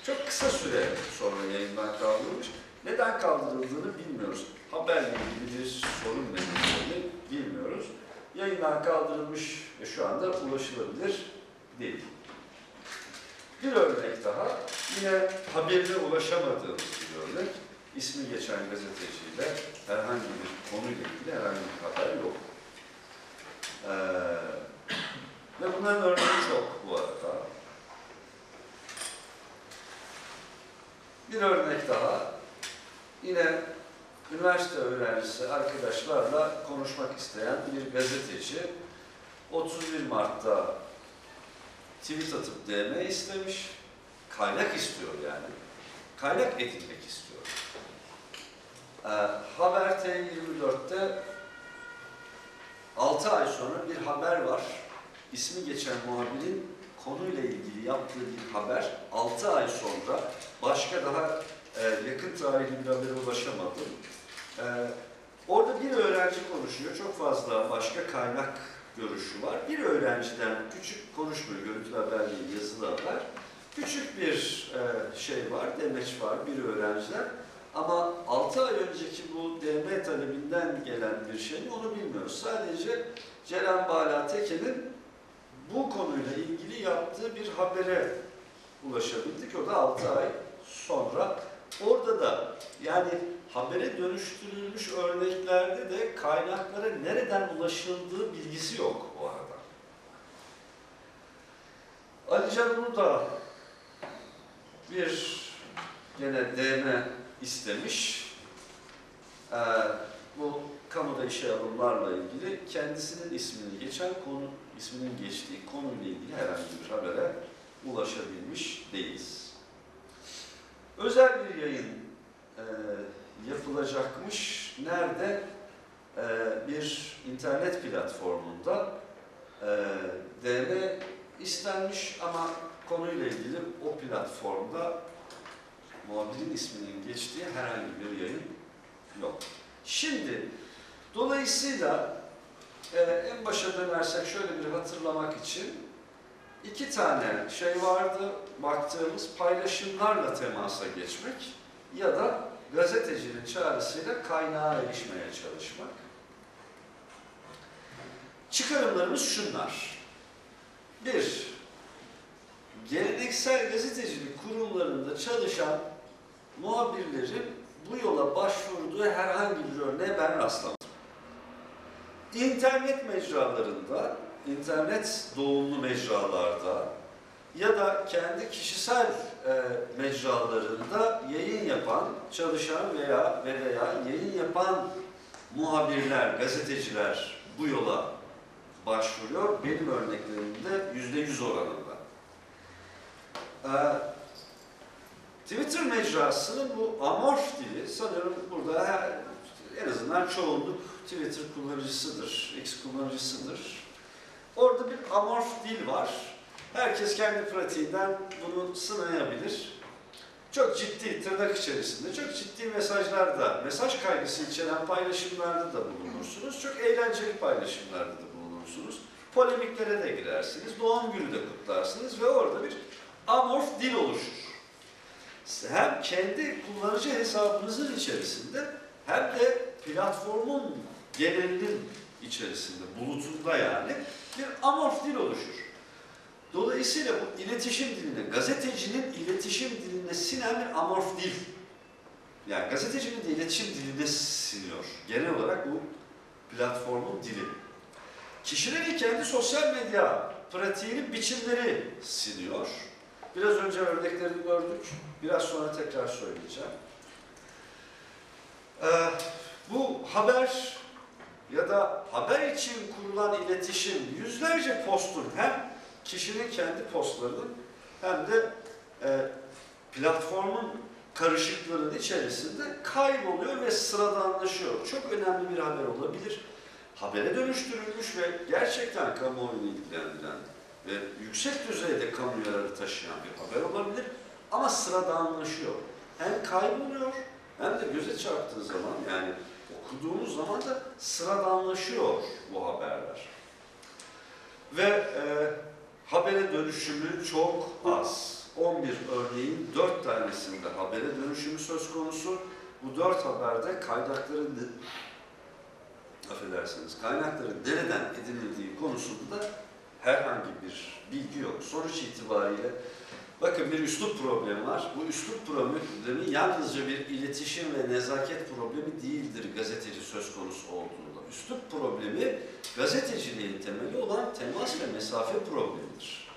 Çok kısa süre sonra yayından kaldırılmış. Neden kaldırıldığını bilmiyoruz. Haberle ilgili bir sorun nedeniyle bilmiyoruz. Yayından kaldırılmış ve şu anda ulaşılabilir değil. Bir örnek daha. Yine haberine ulaşamadığımız bir örnek. İsmi geçen gazeteciyle herhangi bir konuyla ilgili herhangi bir haber yok. Ee, ve bunların örneği çok bu arada. Bir örnek daha. Yine üniversite öğrencisi arkadaşlarla konuşmak isteyen bir gazeteci otuz bir Mart'ta tweet atıp D M istemiş. Kaynak istiyor yani. Kaynak edinmek istiyor. Ee, Haber T yirmi dört'te altı ay sonra bir haber var. İsmi geçen muhabirin konuyla ilgili yaptığı bir haber altı ay sonra başka daha Ee, yakın tarihli bir habere ulaşamadım. Ee, orada bir öğrenci konuşuyor. Çok fazla başka kaynak görüşü var. Bir öğrenciden küçük konuşmuyor. Görüntülü haber değil, yazılı haber. Küçük bir e, şey var, demeç var bir öğrenciden. Ama altı ay önceki bu D M talebinden gelen bir şey mi onu bilmiyoruz. Sadece Ceren Bala Teke'nin bu konuyla ilgili yaptığı bir habere ulaşabildik. O da altı ay sonra. Orada da yani habere dönüştürülmüş örneklerde de kaynaklara nereden ulaşıldığı bilgisi yok bu arada. Ali Can'ın da bir gene D M istemiş. Ee, bu kamuda işe alımlarla ilgili kendisinin ismini geçen konu isminin geçtiği konuyla ilgili herhangi bir habere ulaşabilmiş değiliz. Özel bir yayın e, yapılacakmış. Nerede? E, bir internet platformunda e, D M istenmiş ama konuyla ilgili o platformda muhabirin isminin geçtiği herhangi bir yayın yok. Şimdi dolayısıyla e, en başa dönersek şöyle bir hatırlamak için İki tane şey vardı, baktığımız paylaşımlarla temasa geçmek ya da gazetecinin çağrısıyla kaynağa erişmeye çalışmak. Çıkarımlarımız şunlar. Bir, geleneksel gazetecilik kurumlarında çalışan muhabirlerin bu yola başvurduğu herhangi bir örneğe ben rastlamadım. İnternet mecralarında, internet doğumlu mecralarda ya da kendi kişisel e, mecralarında yayın yapan, çalışan veya veya yayın yapan muhabirler, gazeteciler bu yola başvuruyor. Benim örneklerimde yüzde yüz oranında. E, Twitter mecrasının bu amorf dili, sanıyorum burada her, en azından çoğunluk Twitter kullanıcısıdır, X kullanıcısıdır. Orada bir amorf dil var. Herkes kendi pratiğinden bunu sınayabilir. Çok ciddi, tırnak içerisinde, çok ciddi mesajlarda, mesaj kaygısı içeren paylaşımlarda da bulunursunuz. Çok eğlenceli paylaşımlarda da bulunursunuz. Polemiklere de girersiniz, doğum günü de kutlarsınız ve orada bir amorf dil oluşur. Hem kendi kullanıcı hesabınızın içerisinde hem de platformun genelinin içerisinde, bulutunda yani bir amorf dil oluşur. Dolayısıyla bu iletişim diline, gazetecinin iletişim diline sinen bir amorf dil. Yani gazetecinin de iletişim diline siniyor. Genel olarak bu platformun dili. Kişilerin kendi sosyal medya pratiğinin biçimleri siniyor. Biraz önce örneklerini gördük, biraz sonra tekrar söyleyeceğim. Ee, bu haber ya da haber için kurulan iletişim, yüzlerce postun hem kişinin kendi postlarının hem de e, platformun karışıklığının içerisinde kayboluyor ve sıradanlaşıyor. Çok önemli bir haber olabilir. Habere dönüştürülmüş ve gerçekten kamuoyunu ilgilendiren ve yüksek düzeyde kamu yararı taşıyan bir haber olabilir ama sıradanlaşıyor. Hem kayboluyor hem de göze çarptığı zaman, yani okuduğumuz zaman da sıradanlaşıyor bu haberler. Ve e, habere dönüşümü çok az. on bir örneğin dört tanesinde habere dönüşümü söz konusu. Bu dört haberde kaynakların, affedersiniz, kaynakların nereden edinildiği konusunda herhangi bir bilgi yok. Sonuç itibariyle bakın, bir üslup problemi var. Bu üslup problemi yalnızca bir iletişim ve nezaket problemi değildir gazeteci söz konusu olduğunda. Üslup problemi gazeteciliğin temeli olan temas ve mesafe problemidir.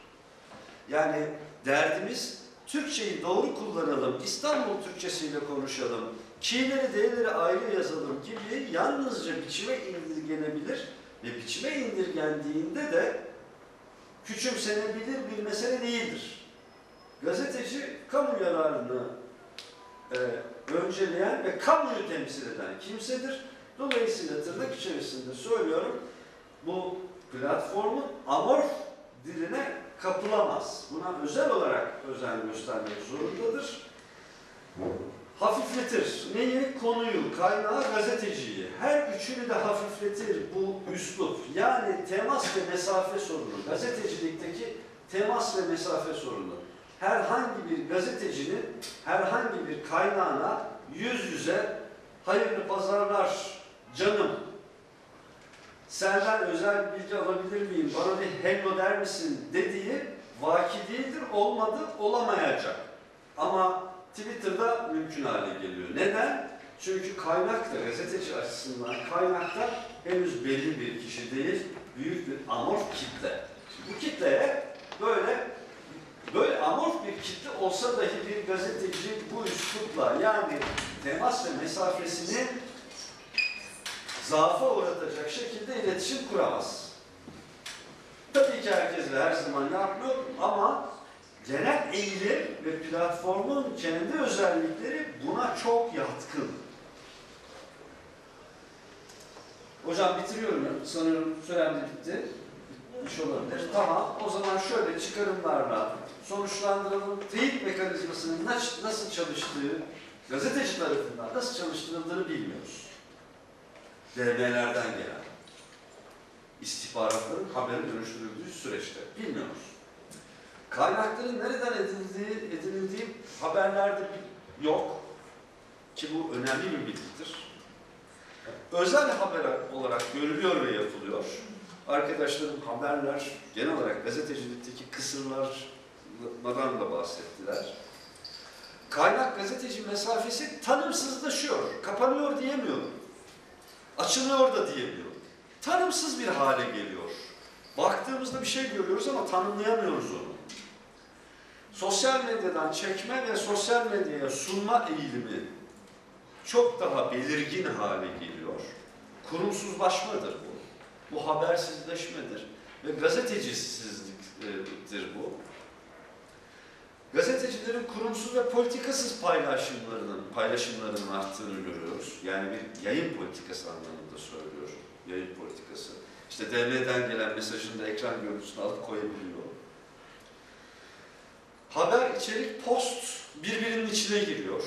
Yani derdimiz Türkçeyi doğru kullanalım, İstanbul Türkçesiyle konuşalım, kişileri değerleri ayrı yazalım gibi yalnızca biçime indirgenebilir ve biçime indirgendiğinde de küçümsenebilir bir mesele değildir. Gazeteci, kamu yararını e, önceleyen ve kamuyu temsil eden kimsedir. Dolayısıyla tırnak içerisinde söylüyorum, bu platformun amorf diline kapılamaz. Buna özel olarak özen göstermek zorundadır. Hafifletir. Neyi? Konuyu, kaynağı, gazeteciyi. Her üçünü de hafifletir bu üslup. Yani temas ve mesafe sorunu. Gazetecilikteki temas ve mesafe sorunu. Herhangi bir gazetecinin, herhangi bir kaynağına yüz yüze hayırlı pazarlar canım, senden özel bilgi alabilir miyim, bana bir hello der misin dediği vaki değildir, olmadı, olamayacak. Ama Twitter'da mümkün hale geliyor. Neden? Çünkü kaynak da, gazeteci açısından kaynak da henüz belli bir kişi değil, büyük bir amorf kitle. Şimdi bu kitleye böyle böyle amorf bir kitle olsa dahi bir gazeteci bu üslupla, yani temas ve mesafesini zaafa uğratacak şekilde iletişim kuramaz. Tabii ki herkesle her zaman yapmıyor ama genel eğilim ve platformun kendi özellikleri buna çok yatkın. Hocam bitiriyorum. Sanırım sürem de bitti. İş olabilir. Tamam. O zaman şöyle çıkarımlarla sonuçlandıralım. Teyit mekanizmasının nasıl çalıştığı, gazeteci tarafından nasıl çalıştırıldığını bilmiyoruz. D M'lerden gelen istihbaratların habere dönüştürüldüğü süreçte bilmiyoruz. Kaynakların nereden edinildiği, edinildiği haberlerde yok ki bu önemli bir bilgidir. Özel haber olarak görülüyor ve yapılıyor. Arkadaşlarım haberler, genel olarak gazetecilikteki kısırlardan da bahsettiler. kaynak gazeteci mesafesi tanımsızlaşıyor, kapanıyor diyemiyorum, açılıyor da diyemiyorum. Tanımsız bir hale geliyor. Baktığımızda bir şey görüyoruz ama tanımlayamıyoruz onu. Sosyal medyadan çekme ve sosyal medyaya sunma eğilimi çok daha belirgin hale geliyor. Kurumsuzlaşmadır bu. Bu habersizleşmedir ve gazetecisizliktir bu. Gazetecilerin kurumsuz ve politikasız paylaşımlarının, paylaşımlarının arttığını görüyoruz. Yani bir yayın politikası anlamında söylüyorum. Yayın politikası. İşte devreden gelen mesajını da ekran görüntüsüne alıp koyabiliyor. Haber, içerik, post birbirinin içine giriyor.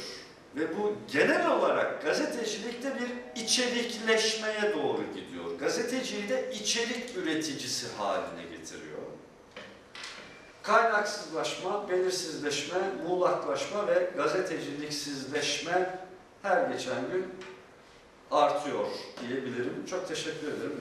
Ve bu genel olarak gazetecilikte bir içerikleşmeye doğru gidiyor. Gazeteciyi de içerik üreticisi haline getiriyor. Kaynaksızlaşma, belirsizleşme, muğlaklaşma ve gazeteciliksizleşme her geçen gün artıyor diyebilirim. Çok teşekkür ederim.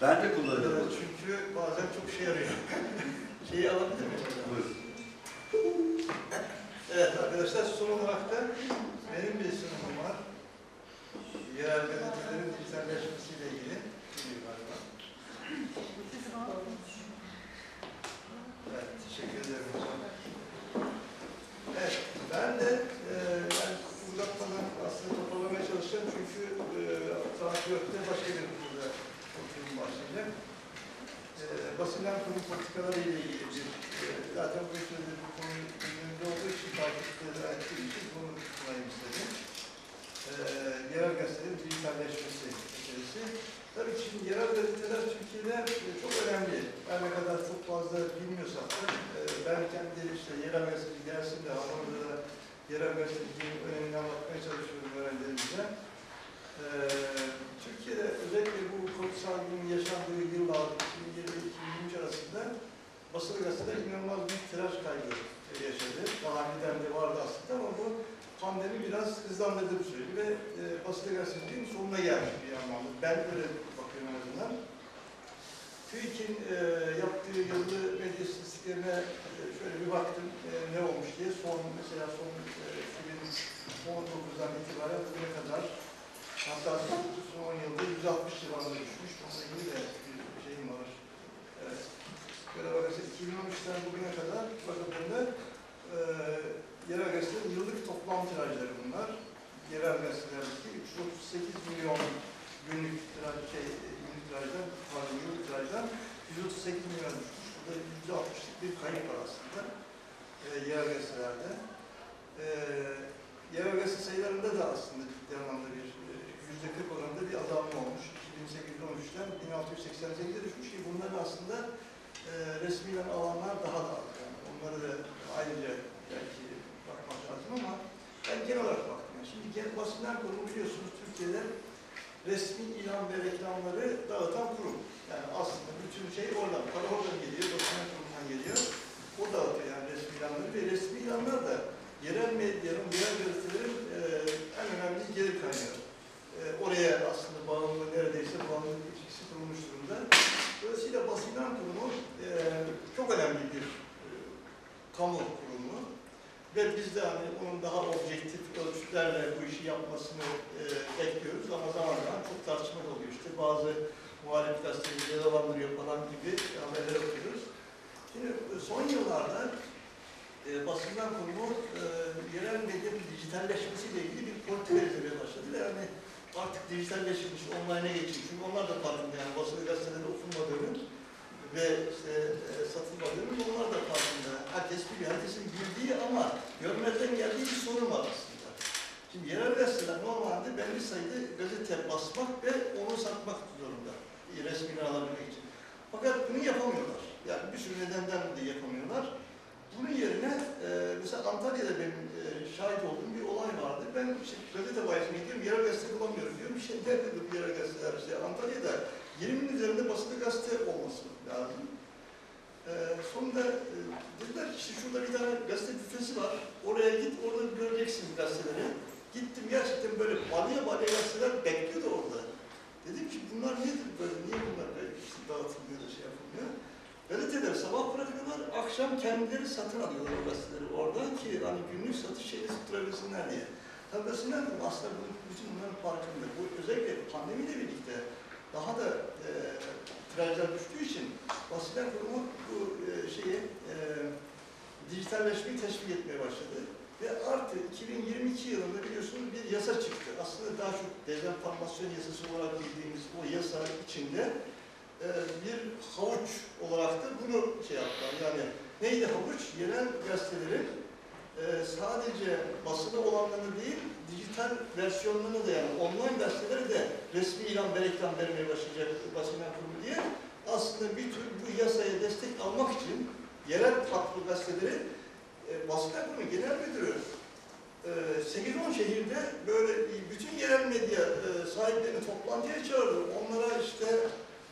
Ben de kullanıyorum. Çünkü bazen çok şey arıyor. Şeyi alabilir miyim? Buyurun. Evet arkadaşlar, son olarak da benim bir sunumum var. Yerel gazetelerin dijitalleşmesiyle ilgili. Evet, teşekkür ederim hocam. Evet, ben de e, ben uzaktan aslında toparlamaya çalışacağım çünkü saat dörtte başka bir burada başlayacak. E, basından kurum politikaları ile ilgili bir, e, zaten bu işlerde bu konunun gündeminde olduğu için takipçileri ettiği için bunu tutmayayım istedim. E, yerel gazetelerin dijitalleşmesi meselesi. Tabii ki şimdi yerel gazeteler Türkiye'de e, çok önemli. Her ne kadar çok fazla bilmiyorsak da e, ben kendi işte yerel gazeteci dersim de Harvard'da da yerel gazeteciliğin önemini anlatmaya çalışıyorum öğrencilerimize. Ee, Türkiye'de özellikle bu Covid salgının yaşandığı yıllarda iki bin yirmi iki bin yirmi üç arasında basılı gazeteler inanılmaz bir tiraj kaybı yaşadı. Daha önceden de vardı aslında ama bu pandemi biraz hızlandırdı bir süreci ve e, basılı gazeteciliğin sonuna gelmiş bir anlamda. Ben öyle bakıyorum en azından. TÜİK'in e, yaptığı yazılı medya istatistiklerine e, şöyle bir baktım e, ne olmuş diye. Son mesela son e, iki bin on dokuzdan itibaren bugüne kadar hatta son on yılda yüz altmış civarına düşmüş. Onunla ilgili de bir şeyim var. Evet. Böyle bakarsak iki bin on üçten bugüne kadar bakıldığında e, yerel gazetelerin yıllık toplam tirajları bunlar. Yerel gazetelerdeki üç yüz otuz sekiz milyon günlük tiraj, şey, günlük tirajdan, pardon yıllık tirajdan yüz otuz sekiz milyon düşmüş. Bu da yüzde altmışlık bir kayıp var aslında e, yerel gazetelerde. E, yerel gazete sayılarında da aslında ciddi anlamda bir yüzde kırk oranında bir azalma olmuş. iki bin sekiz on üçten bin altı yüz seksen sekize düşmüş ki bunların aslında e, resmilen alanlar daha da az. Yani onlara da ayrıca belki bakmak lazım ama ben genel olarak baktım. Yani şimdi genel basınlar kurumu biliyorsunuz Türkiye'de resmi ilan ve reklamları dağıtan kurum. Yani aslında bütün şey oradan, para oradan geliyor, basınlar kurumundan geliyor. O dağıtıyor yani resmi ilanları ve resmi ilanlar da yerel medyanın, yerel gazetelerin e, en önemli gelir kaynağı. Oraya aslında bağımlılığı neredeyse bağımlılık ilişkisi kurulmuş durumda. Dolayısıyla basın ilan kurumu e, çok önemli bir e, kamu kurumu ve biz de hani onun daha objektif ölçütlerle bu işi yapmasını e, bekliyoruz ama zaman zaman çok tartışma oluyor. İşte bazı muhalif gazeteleri cezalandırıyor falan gibi haberler okuyoruz. Şimdi son yıllarda E, basın ilan kurumu e, yerel medyanın dijitalleşmesiyle ilgili bir politika izlemeye başladı. Yani artık dijitalleşmiş, online'a geçiyor. Çünkü onlar da farkında yani basılı gazetelerde okunmadığını ve işte, e, satılmadığını onlar da farkında. Herkes biliyor, herkesin bildiği ama görmezden geldiği bir sorun var aslında. Şimdi yerel gazeteler normalde belli sayıda gazete basmak ve onu satmak zorunda. E, resmini alabilmek için. Fakat bunu yapamıyorlar. Yani bir sürü nedenden de yapamıyorlar. Bunun yerine e, mesela Antalya'da benim e, şahit olduğum bir olay vardı. Ben işte gazete bayisine gidiyorum, yerel gazete bulamıyorum diyorum. Şey nerede bu yerel gazeteler? İşte Antalya'da yirminin üzerinde basılı gazete olması lazım. E, E, sonunda e, dediler ki işte şurada bir tane gazete büfesi var, oraya git, orada göreceksiniz gazeteleri. Gittim, gerçekten böyle balya balya gazeteler bekliyordu orada. Dedim ki bunlar nedir böyle, niye bunlar böyle işte dağıtılmıyor da şey yapılmıyor. Gazeteler sabah bırakıyorlar, akşam kendileri satın alıyorlar o gazeteleri oradan ki hani günlük satış şeyini tutturabilsinler diye. Tabii aslında bütün bunların farkında, bu özellikle pandemiyle birlikte daha da e, tirajlar düştüğü için basitler kurumu bu e, şeyi e, dijitalleşmeyi teşvik etmeye başladı. Ve artı iki bin yirmi iki yılında biliyorsunuz bir yasa çıktı. Aslında daha çok dezenformasyon yasası olarak bildiğimiz o yasa içinde e, bir havuç olarak da bunu şey yaptılar. Yani neydi havuç? Yerel gazetelerin e, sadece basılı olanlarını değil, dijital versiyonlarını da yani online gazetelere de resmi ilan ve reklam vermeye başlayacak basın kurumu diye aslında bir tür bu yasaya destek almak için yerel tatlı gazeteleri E, basın kurumu genel müdürü e, sekiz on şehirde böyle bütün yerel medya e, sahiplerini toplantıya çağırdı. Onlara işte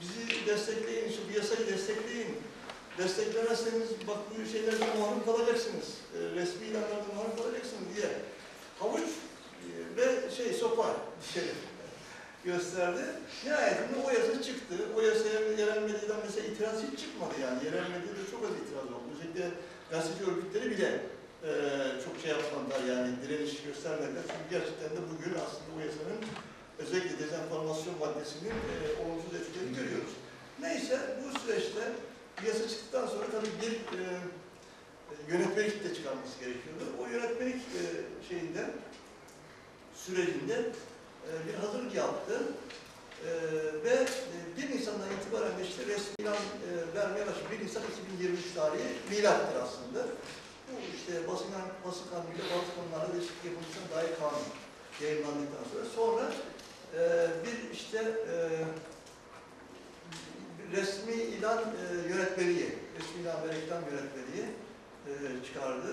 bizi destekleyin, şu piyasayı destekleyin. Desteklemezseniz bak bu şeylerden mahrum kalacaksınız. E, resmi ilanlardan mahrum kalacaksınız diye havuç e, ve şey sopa şey gösterdi. Nihayetinde o yasa çıktı. O yasaya yerel medyadan mesela itiraz hiç çıkmadı yani. Yerel medyada çok az itiraz oldu. Özellikle gazeteci örgütleri bile e, çok şey yapmadılar yani direniş göstermediler. Çünkü gerçekten de bugün aslında o yasanın özellikle dezenformasyon maddesinin e, olumsuz etkileri görüyoruz. Neyse bu süreçte yasa çıktıktan sonra tabii bir e, yönetmelik de çıkarması gerekiyordu. O yönetmelik e, şeyinde sürecinde e, bir hazırlık yaptı. Ee, ve bir Nisan'dan itibaren işte resmi ilan e, vermeye başladı. bir Nisan iki bin yirmi üç tarihi milattır aslında. Bu işte basın basın kanunuyla bazı konularda değişiklik yapılmasına dair kanun yayınlandıktan sonra sonra e, bir işte e, resmi ilan e, yönetmeliği, resmi ilan ve reklam yönetmeliği e, çıkardı.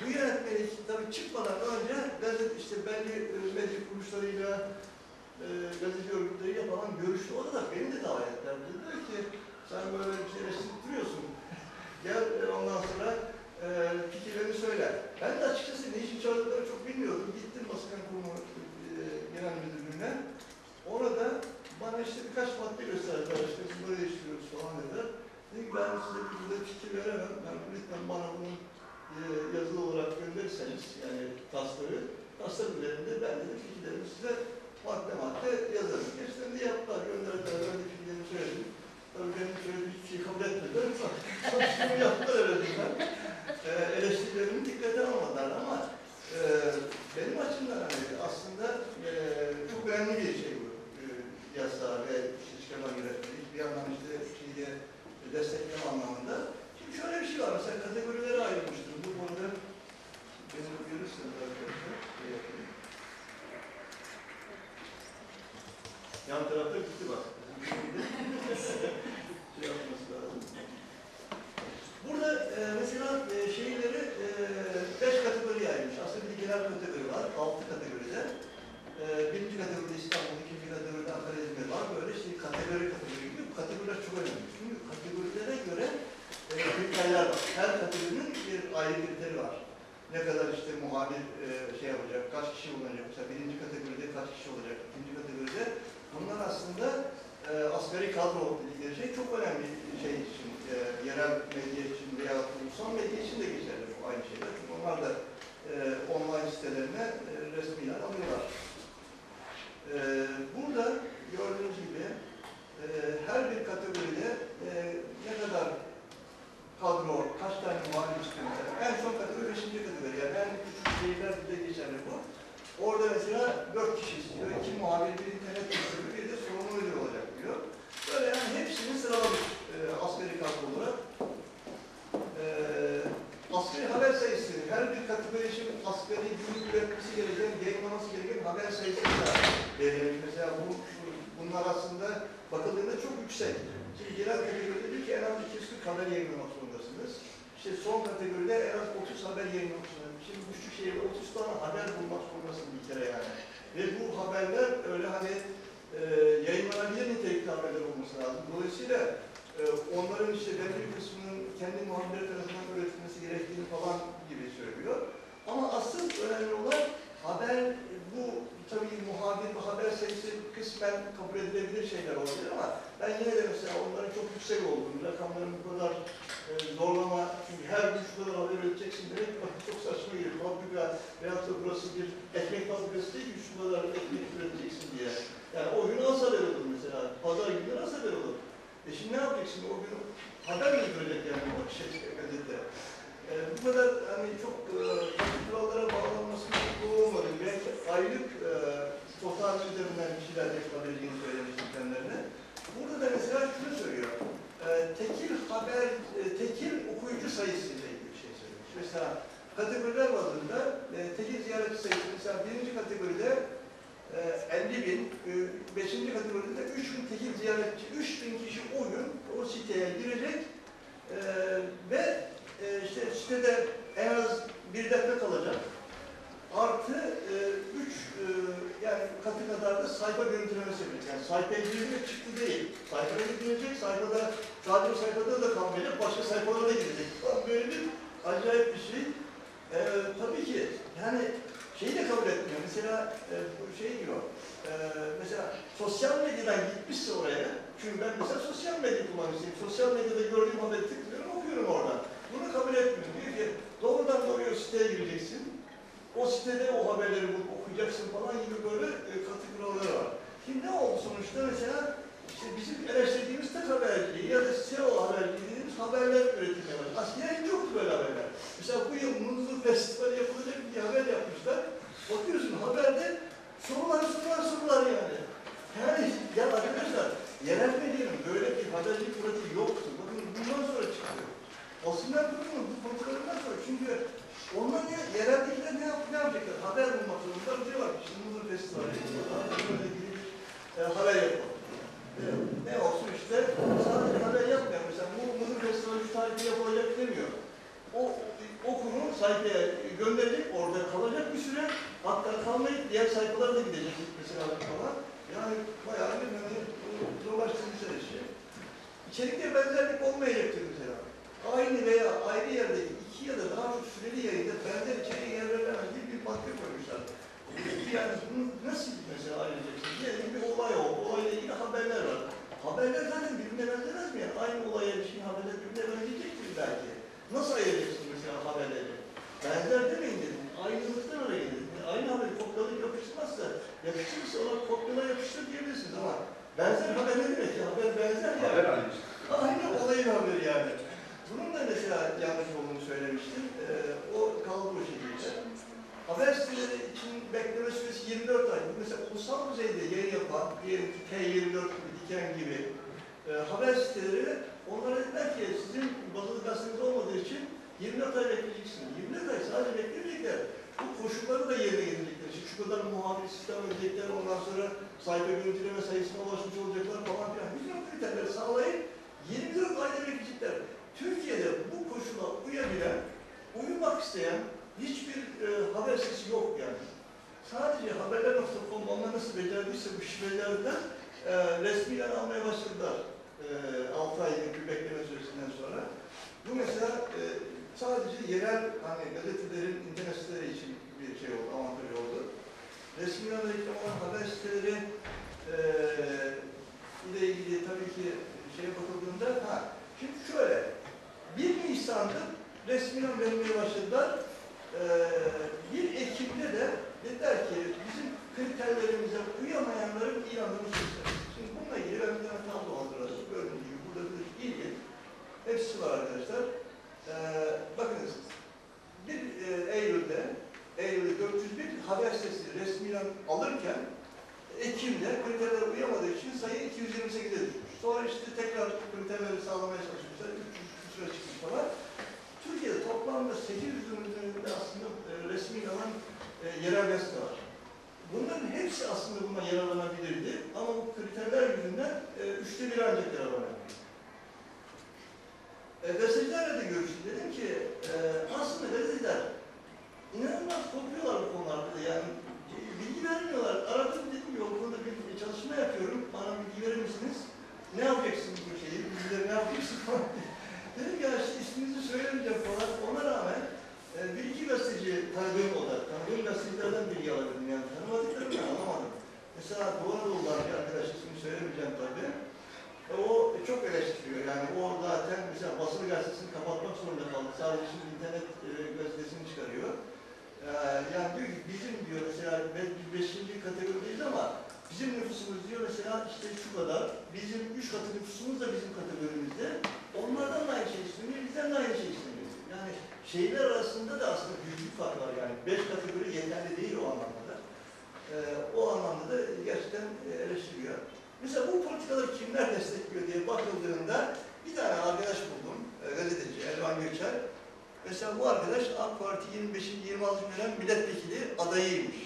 Bu yönetmelik tabii çıkmadan önce gazete işte belli e, medya kuruluşlarıyla E, gazeteci örgütleriyle falan görüştü. O da beni de davet ettiler. Dediler ki sen böyle bir şey resimliyorsun. Gel e, ondan sonra e, fikirlerini söyle. Ben de açıkçası ne için çağırdıklarını çok bilmiyordum. Gittim basın kurumu e, genel müdürlüğüne. Orada bana işte birkaç madde gösterdiler. İşte biz böyle değiştiriyoruz falan dediler. Dedim ki ben size burada fikir veremem. Yani lütfen bana bunu e, yazılı olarak gönderirseniz yani tasları, tasları üzerinde ben dedim fikirlerimi size madde madde yazarız. Gerçekten de yaptılar, gönderdiler, ben de fikirlerimi söyledim. Tabii benim söylediğim hiçbir şey kabul etmediler. Sonuçta yaptılar öyle ben. Ee, eleştirilerimi dikkate almadılar ama e, benim açımdan hani aslında e, çok önemli bir şey bu. E, yasa ve çıkarma yönetmeliği. Bir yandan işte şeyde destekleme anlamında. Şimdi şöyle bir şey var. Mesela kategorilere ayrılmıştır. Bu konuda beni görürsünüz arkadaşlar. Yan tarafta gitti bak. Şey yapması lazım. Burada e, mesela e, şeyleri e, beş kategoriye ayırmış. Aslında bilgiler kategori var, altı kategoride. E, birinci kategoride İstanbul, ikinci kategoride Ankara, İzmir var. Böyle işte kategori kategori gibi. Bu kategoriler çok önemli. Çünkü kategorilere göre e, kriterler var. Her kategorinin bir ayrı kriteri var. Ne kadar işte muhabir e, şey yapacak, kaç kişi bulunacak. Mesela birinci kategoride kaç kişi olacak, ikinci kategoride. Bunlar aslında e, asgari kadro dedikleri şey çok önemli şey için, e, yerel medya için veya ulusal medya için de geçerli bu aynı şeyler. Çünkü onlar da e, online sitelerine e, resmi ilan alıyorlar. E, burada gördüğünüz gibi e, her bir kategoride e, ne kadar kadro, kaç tane muhalif istiyorlar. En son kategori beşinci kategori. Yani en küçük şeyler bile geçerli bu. Orada mesela dört kişi istiyor, iki muhabir, bir internet müdürü, bir de sorumlu müdür olacak diyor. Böyle yani hepsini sıralamış e, asgari kadro olarak. E, asgari haber sayısı, her bir kategori için asgari günlük üretmesi gereken, yayınlaması gereken haber sayısı da belirlenmiş. Mesela bu, bunlar aslında bakıldığında çok yüksek. Şimdi genel kategoride diyor ki en az iki yüz kırk haber yayınlamak zorundasınız. İşte son kategoride en az otuz haber yayınlamak zorundasınız. Şimdi bu küçük şehirde otuz tane haber bulmak zorundasın bir kere yani. Ve bu haberler öyle hani e, yayınlanabilir nitelikli haberler olması lazım. Dolayısıyla e, onların işte belli kısmının kendi muhabirler tarafından üretilmesi gerektiğini falan gibi söylüyor. Ama asıl önemli olan haber, bu tabii muhabir, bu haber sayısı kısmen kabul edilebilir şeyler olabilir ama ben yine de mesela onların çok yüksek olduğunu, rakamların bu kadar e, zorlama, çünkü her gün şu kadar haber üreteceksin demek çok saçma geliyor. Fabrika veyahut da burası bir ekmek fabrikası değil ki şu kadar ekmek üreteceksin diye. Yani o gün az haber olur mesela, pazar günü az haber olur. E şimdi ne yapacaksın? O gün haber mi görecek yani o şey gazete? E, bu kadar hani çok e, kurallara bağlanmasını bulamadım. Belki aylık e, fotoğraf üzerinden bir şeyler yapabileceğini söylemiştim kendilerine. Burada da mesela şunu söylüyor. E, tekil haber, e, tekil okuyucu sayısıyla ilgili bir şey söylüyor. Mesela kategoriler bazında e, tekil ziyaretçi sayısı mesela birinci kategoride elli bin, beşinci kategoride üç bin tekil ziyaretçi, üç bin kişi o gün o siteye girecek e, ve e, işte sitede en az bir dakika kalacak. Artı e, üç e, yani katı kadar da sayfa görüntülemesi yapacak. Yani sayfaya girecek çıktı değil. Sayfaya girecek, sayfada, sadece sayfada da kalmayacak, başka sayfalara da girecek. Böyle bir acayip bir şey. E, tabii ki yani şeyi de kabul etmiyor. Mesela e, bu şey diyor, e, mesela sosyal medyadan gitmişse oraya, çünkü ben mesela sosyal medya kullanıcısıyım, sosyal medyada gördüğüm haberi tıklıyorum, okuyorum oradan. Bunu kabul etmiyor. Diyor ki, doğrudan doğruya siteye gireceksin, o sitede o haberleri bulup okuyacaksın falan gibi böyle e, kategoriler var. Şimdi ne oldu sonuçta? Mesela işte bizim eleştirdiğimiz tek haberciliği ya da S E O haberciliği dediğimiz haberler üretilmeye başladı. Aslında hiç yoktu böyle haberler. Mesela bu yıl Muzlu Festival yapılacak bir haber yapmışlar. Bakıyorsun haberde sorular, sorular, sorular yani. Yani ya arkadaşlar, yerel medyanın böyle bir habercilik pratiği yoktu. Bakın bundan sonra çıktı. Aslında durumu bu politikalarından sonra. Çünkü onlar ne, yereldekiler ne yapacaklar? Haber bulmak zorunda diyorlar ki, işte Muzlu Festival yapıyorlar. Böyle gidip e, haber yapalım. Evet. Ne olsun işte, sadece haber yapmayan, mesela bu Muzur Festivali şu tarihte yapılacak demiyor. O, o konu sayfaya gönderecek, orada kalacak bir süre, hatta kalmayıp diğer sayfalara da gidecek mesela falan. Yani bayağı bir hani, zorlaştırmışlar işi. İçerikte benzerlik olmayacaktır mesela. Aynı veya ayrı yerde iki ya da daha çok süreli yayında benzer içeriğe yer verilemez gibi bir madde koymuşlar. Yani bunu nasıl mesela ayıracaksın? Diyelim bir olay oldu, olayla ilgili haberler var. Haberler zaten birbirine benzemez mi? Aynı olaya ilişkin haberler birbirine benzeyecektir belki. Nasıl ayıracaksın mesela haberleri? Benzer demeyin dedim, aynılıktan öyle dedim. Yani aynı haberi kopyalayıp yapıştırmazsa, yapıştırırsa ona kopyala yapıştır diyebilirsiniz ama benzer haber ne demek ki? Haber benzer yani. Haber aynı işte. Aynı olayın haberi yani. Bunun da mesela yanlış olduğunu söylemiştim. Ee, o kaldı o şekilde. Haber siteleri için bekleme süresi yirmi dört ay. Mesela ulusal düzeyde yayın yapan, diyelim ki T yirmi dört gibi, Diken gibi e, haber siteleri, onlara dediler ki sizin bazı gazeteniz olmadığı için yirmi dört ay bekleyeceksiniz. yirmi dört ay sadece beklemeyecekler. Bu koşulları da yerine getirecekler. Şu kadar muhabir sistem ödeyecekler, ondan sonra sayfa görüntüleme sayısına ulaşmış olacaklar falan filan. Bütün kriterleri sağlayıp yirmi dört ayda bekleyecekler. Türkiye'de bu koşula uyabilen, uyumak isteyen hiçbir e, haber sitesi yok yani. Sadece haberler nokta com onlar nasıl becerdiyse bu şifrelerden e, resmi ilan almaya başladılar. E, altı aylık bir bekleme süresinden sonra. Bu mesela e, sadece yerel hani gazetelerin internet siteleri için bir şey oldu, avantaj oldu. Resmi ilan olan haber siteleri e, ile ilgili tabii ki şeye bakıldığında ha, şimdi şöyle, bir Nisan'da resmi ilan vermeye başladılar. Ee, bir Ekim'de de dediler ki bizim kriterlerimize uyamayanların ilanını çıkacağız. Şimdi bununla ilgili ben bir tane tablo hazırladım. Gördüğünüz gibi burada bir ilgin. Hepsi var arkadaşlar. Ee, bakınız bir Eylül'de Eylül'de dört yüz bir haber sitesi resmi ilan alırken Ekim'de kriterlere uyamadığı için sayı iki yüz yirmi sekize düşmüş. Sonra işte tekrar kriterleri sağlamaya çalışmışlar. üç yüz küsüre çıkmış falan. Türkiye'de toplamda sekiz yüzün üzerinde aslında e, resmi olan e, yerel gazete var. Bunların hepsi aslında buna yararlanabilirdi ama bu kriterler yüzünden e, üçte bir ancak yararlanabilir. E, gazetecilerle de görüştüm. Dedim ki e, aslında gazeteciler inanılmaz korkuyorlar bu konularda da yani bilgi vermiyorlar. Aradım dedim ki o konuda bir çalışma yapıyorum. Bana bilgi verir misiniz? Ne yapacaksınız bu şeyi? Bilgileri ne yapacaksınız? Aksinizi söylemeyeceğim falan. Ona rağmen e, bir iki gazeteci tanıdığım o da. Tanıdığım gazetecilerden bilgi alabildim yani. Tanımadıklarını anlamadım. Mesela Doğu Anadolu'dan bir arkadaş ismini söylemeyeceğim tabii. E, o e, çok eleştiriyor. Yani o zaten mesela basılı gazetesini kapatmak zorunda kaldı. Sadece şimdi internet e, gazetesini çıkarıyor. E, yani diyor ki bizim diyor mesela beşinci kategorideyiz ama bizim nüfusumuz diyor mesela işte şu kadar. Bizim üç katı nüfusumuz da bizim kategorimizde. Onlardan da aynı şey isteniyor, bizden de aynı şey isteniyor. Yani şehirler arasında da aslında büyük fark var yani. Beş kategori yeterli değil o anlamda da. E, o anlamda da gerçekten eleştiriyor. Mesela bu politikaları kimler destekliyor diye bakıldığında bir tane arkadaş buldum, gazeteci Elvan Göçer. Mesela bu arkadaş AK Parti yirmi beşinci yirmi altıncı dönem milletvekili adayıymış.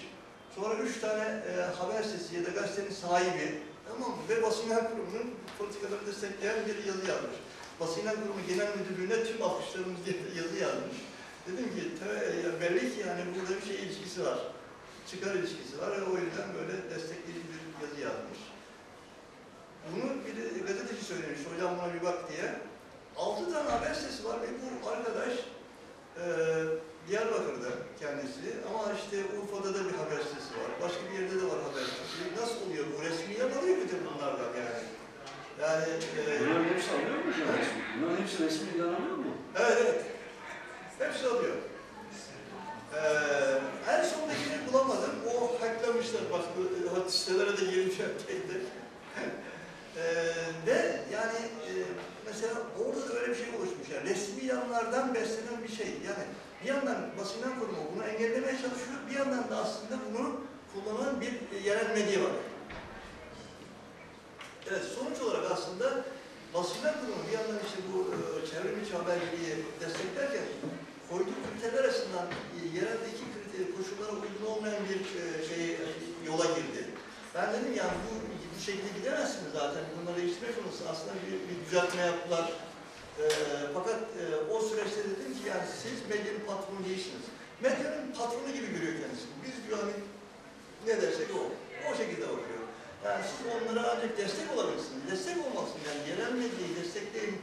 Sonra üç tane e, haber sitesi ya da gazetenin sahibi, tamam mı? Ve Basınlar Kurumu'nun politikaları destekleyen bir yazı yazmış. Basınlar Kurumu Genel Müdürlüğü'ne tüm alkışlarımız diye bir yazı yazmış. Dedim ki, ya belli ki yani burada bir şey ilişkisi var, çıkar ilişkisi var ve o yüzden böyle destekleyici bir yazı yazmış. Bunu bir gazeteci söylemiş, hocam buna bir bak diye. Altı tane haber sitesi var ve bu arkadaş e, Diyarbakır'da kendisi ama işte Urfa'da da bir haber sitesi var, başka bir yerde de var haber sitesi. Nasıl oluyor bu? Resmiler alıyor bütün bunlardan yani. Yani... E, bunların hepsi alıyor mu hocam? Evet. Bunların hepsi resmiler alıyor mu? Evet, evet. Hepsi alıyor. Ee, en sondakini bulamadım, o hacklamışlar. Bak, sitelere de gireceğim tek tek. Ee, ve yani e, mesela orada da öyle bir şey oluşmuş yani resmi yanlardan beslenen bir şey yani bir yandan basından kurumu bunu engellemeye çalışıyor, bir yandan da aslında bunu kullanan bir e, yerel medya var. Evet, sonuç olarak aslında basından kurumu bir yandan işte bu e, çevrimiçi haberciliği desteklerken koyduğu kriterler arasından e, yereldeki kriter, koşullara uygun olmayan bir e, şey yola girdi. Ben dedim yani bu bu şekilde gidemezsiniz zaten. Bunları değiştirmek konusu aslında bir, bir düzeltme yaptılar. E, fakat e, o süreçte dedim ki yani siz medyanın patronu değilsiniz. Medyanın patronu gibi görüyor kendisi. Biz diyor hani ne dersek o. O şekilde bakıyor. Yani siz onlara ancak destek olabilirsiniz. Destek olmalısınız. Yani yerel medyayı destekleyin.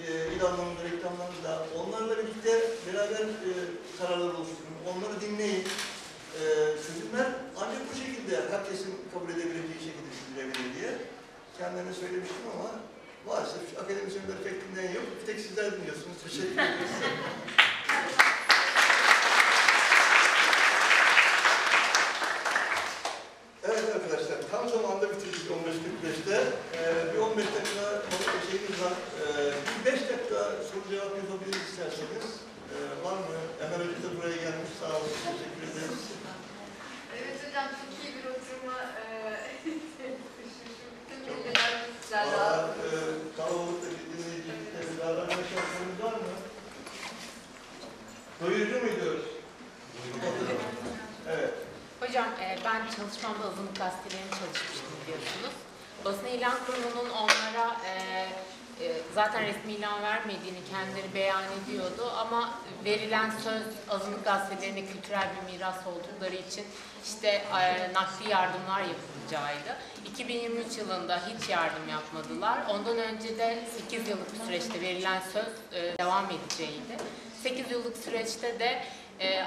E, ilanlarında, reklamlarında. Onlarla birlikte beraber e, kararlar oluşturun. Onları dinleyin. E, çözümler ancak bu şekilde herkesin kabul edebileceği şekilde sürdürebilir diye kendilerine söylemiştim ama maalesef akademisyenler pek dinleyen yok. Bir tek sizler dinliyorsunuz. Teşekkür ederiz. Evet arkadaşlar, tam zamanda bitirdik on beş kırk beş'te. Ee, bir on beş dakika şeyimiz var. Ee, bir beş dakika soru cevap yapabiliriz isterseniz. Ee, var mı? Emel Hoca da buraya gelmiş. Sağ olun. Teşekkür ederiz. Evet hocam, çok iyi bir oturma. Bütün bilgilerimiz sizlerle aldık. Kalabalıkta bir dinleyicimizde beraber şanslarımız var mı? Doyurucu muydu? Evet. Hocam, ben çalışmamda azınlık gazetelerine çalışmıştım biliyorsunuz. Basın ilan kurumunun onlara zaten resmi ilan vermediğini kendileri beyan ediyordu ama verilen söz azınlık gazetelerine kültürel bir miras oldukları için işte nakli yardımlar yapılacağıydı. iki bin yirmi üç yılında hiç yardım yapmadılar. Ondan önce de sekiz yıllık süreçte verilen söz devam edeceğiydi. sekiz yıllık süreçte de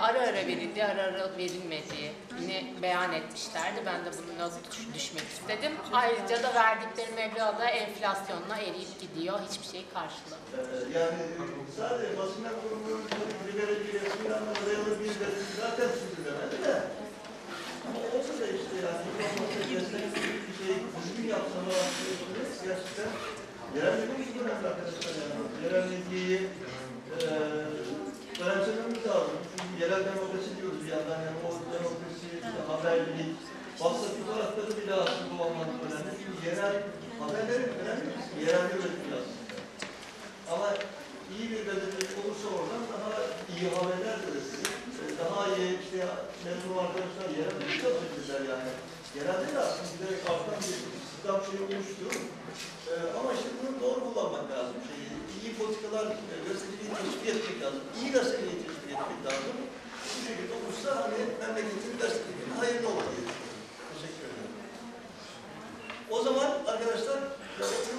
ara ara verildi, ara ara verilmediği beyan etmişlerdi. Ben de bunun azı düşmek istedim. Ayrıca da verdikleri meblağ da enflasyonla eriyip gidiyor. Hiçbir şey karşılamıyor. Ee, yani sadece basınlar kurumunun libereci resmi anlamda dayalı bir gazetesi zaten sürdüremedi de. Ama olsa da işte yani bir şey düzgün yapsana gerçekten yerel medyayı arkadaşlar yani. Yerel medyayı önemsememiz lazım. Çünkü yerel demokrasi diyoruz bir yandan. Yani o demokrasi, işte haberlilik, WhatsApp fotoğrafları bile aslında o anlamda önemli. Çünkü yerel haberlerin önemli bir kısmı yerelde üretiliyor aslında. Ama iyi bir gazeteci olursa oradan daha iyi haberler verirsin. Daha iyi işte mezun arkadaşlar yerelde bir çalışabilirler yani. Yerelde de aslında giderek artan bir sistem şey olmuştu. Ee, ama işte bunu doğru kullanmak lazım. Şey, iyi politikalar gazeteciliği teşvik etmek lazım. İyi gazeteciliği teşvik etmek lazım. Bu şekilde olursa hani memleketin gazeteciliğinin hayırlı olur diye düşünüyorum. Teşekkür ederim. O zaman arkadaşlar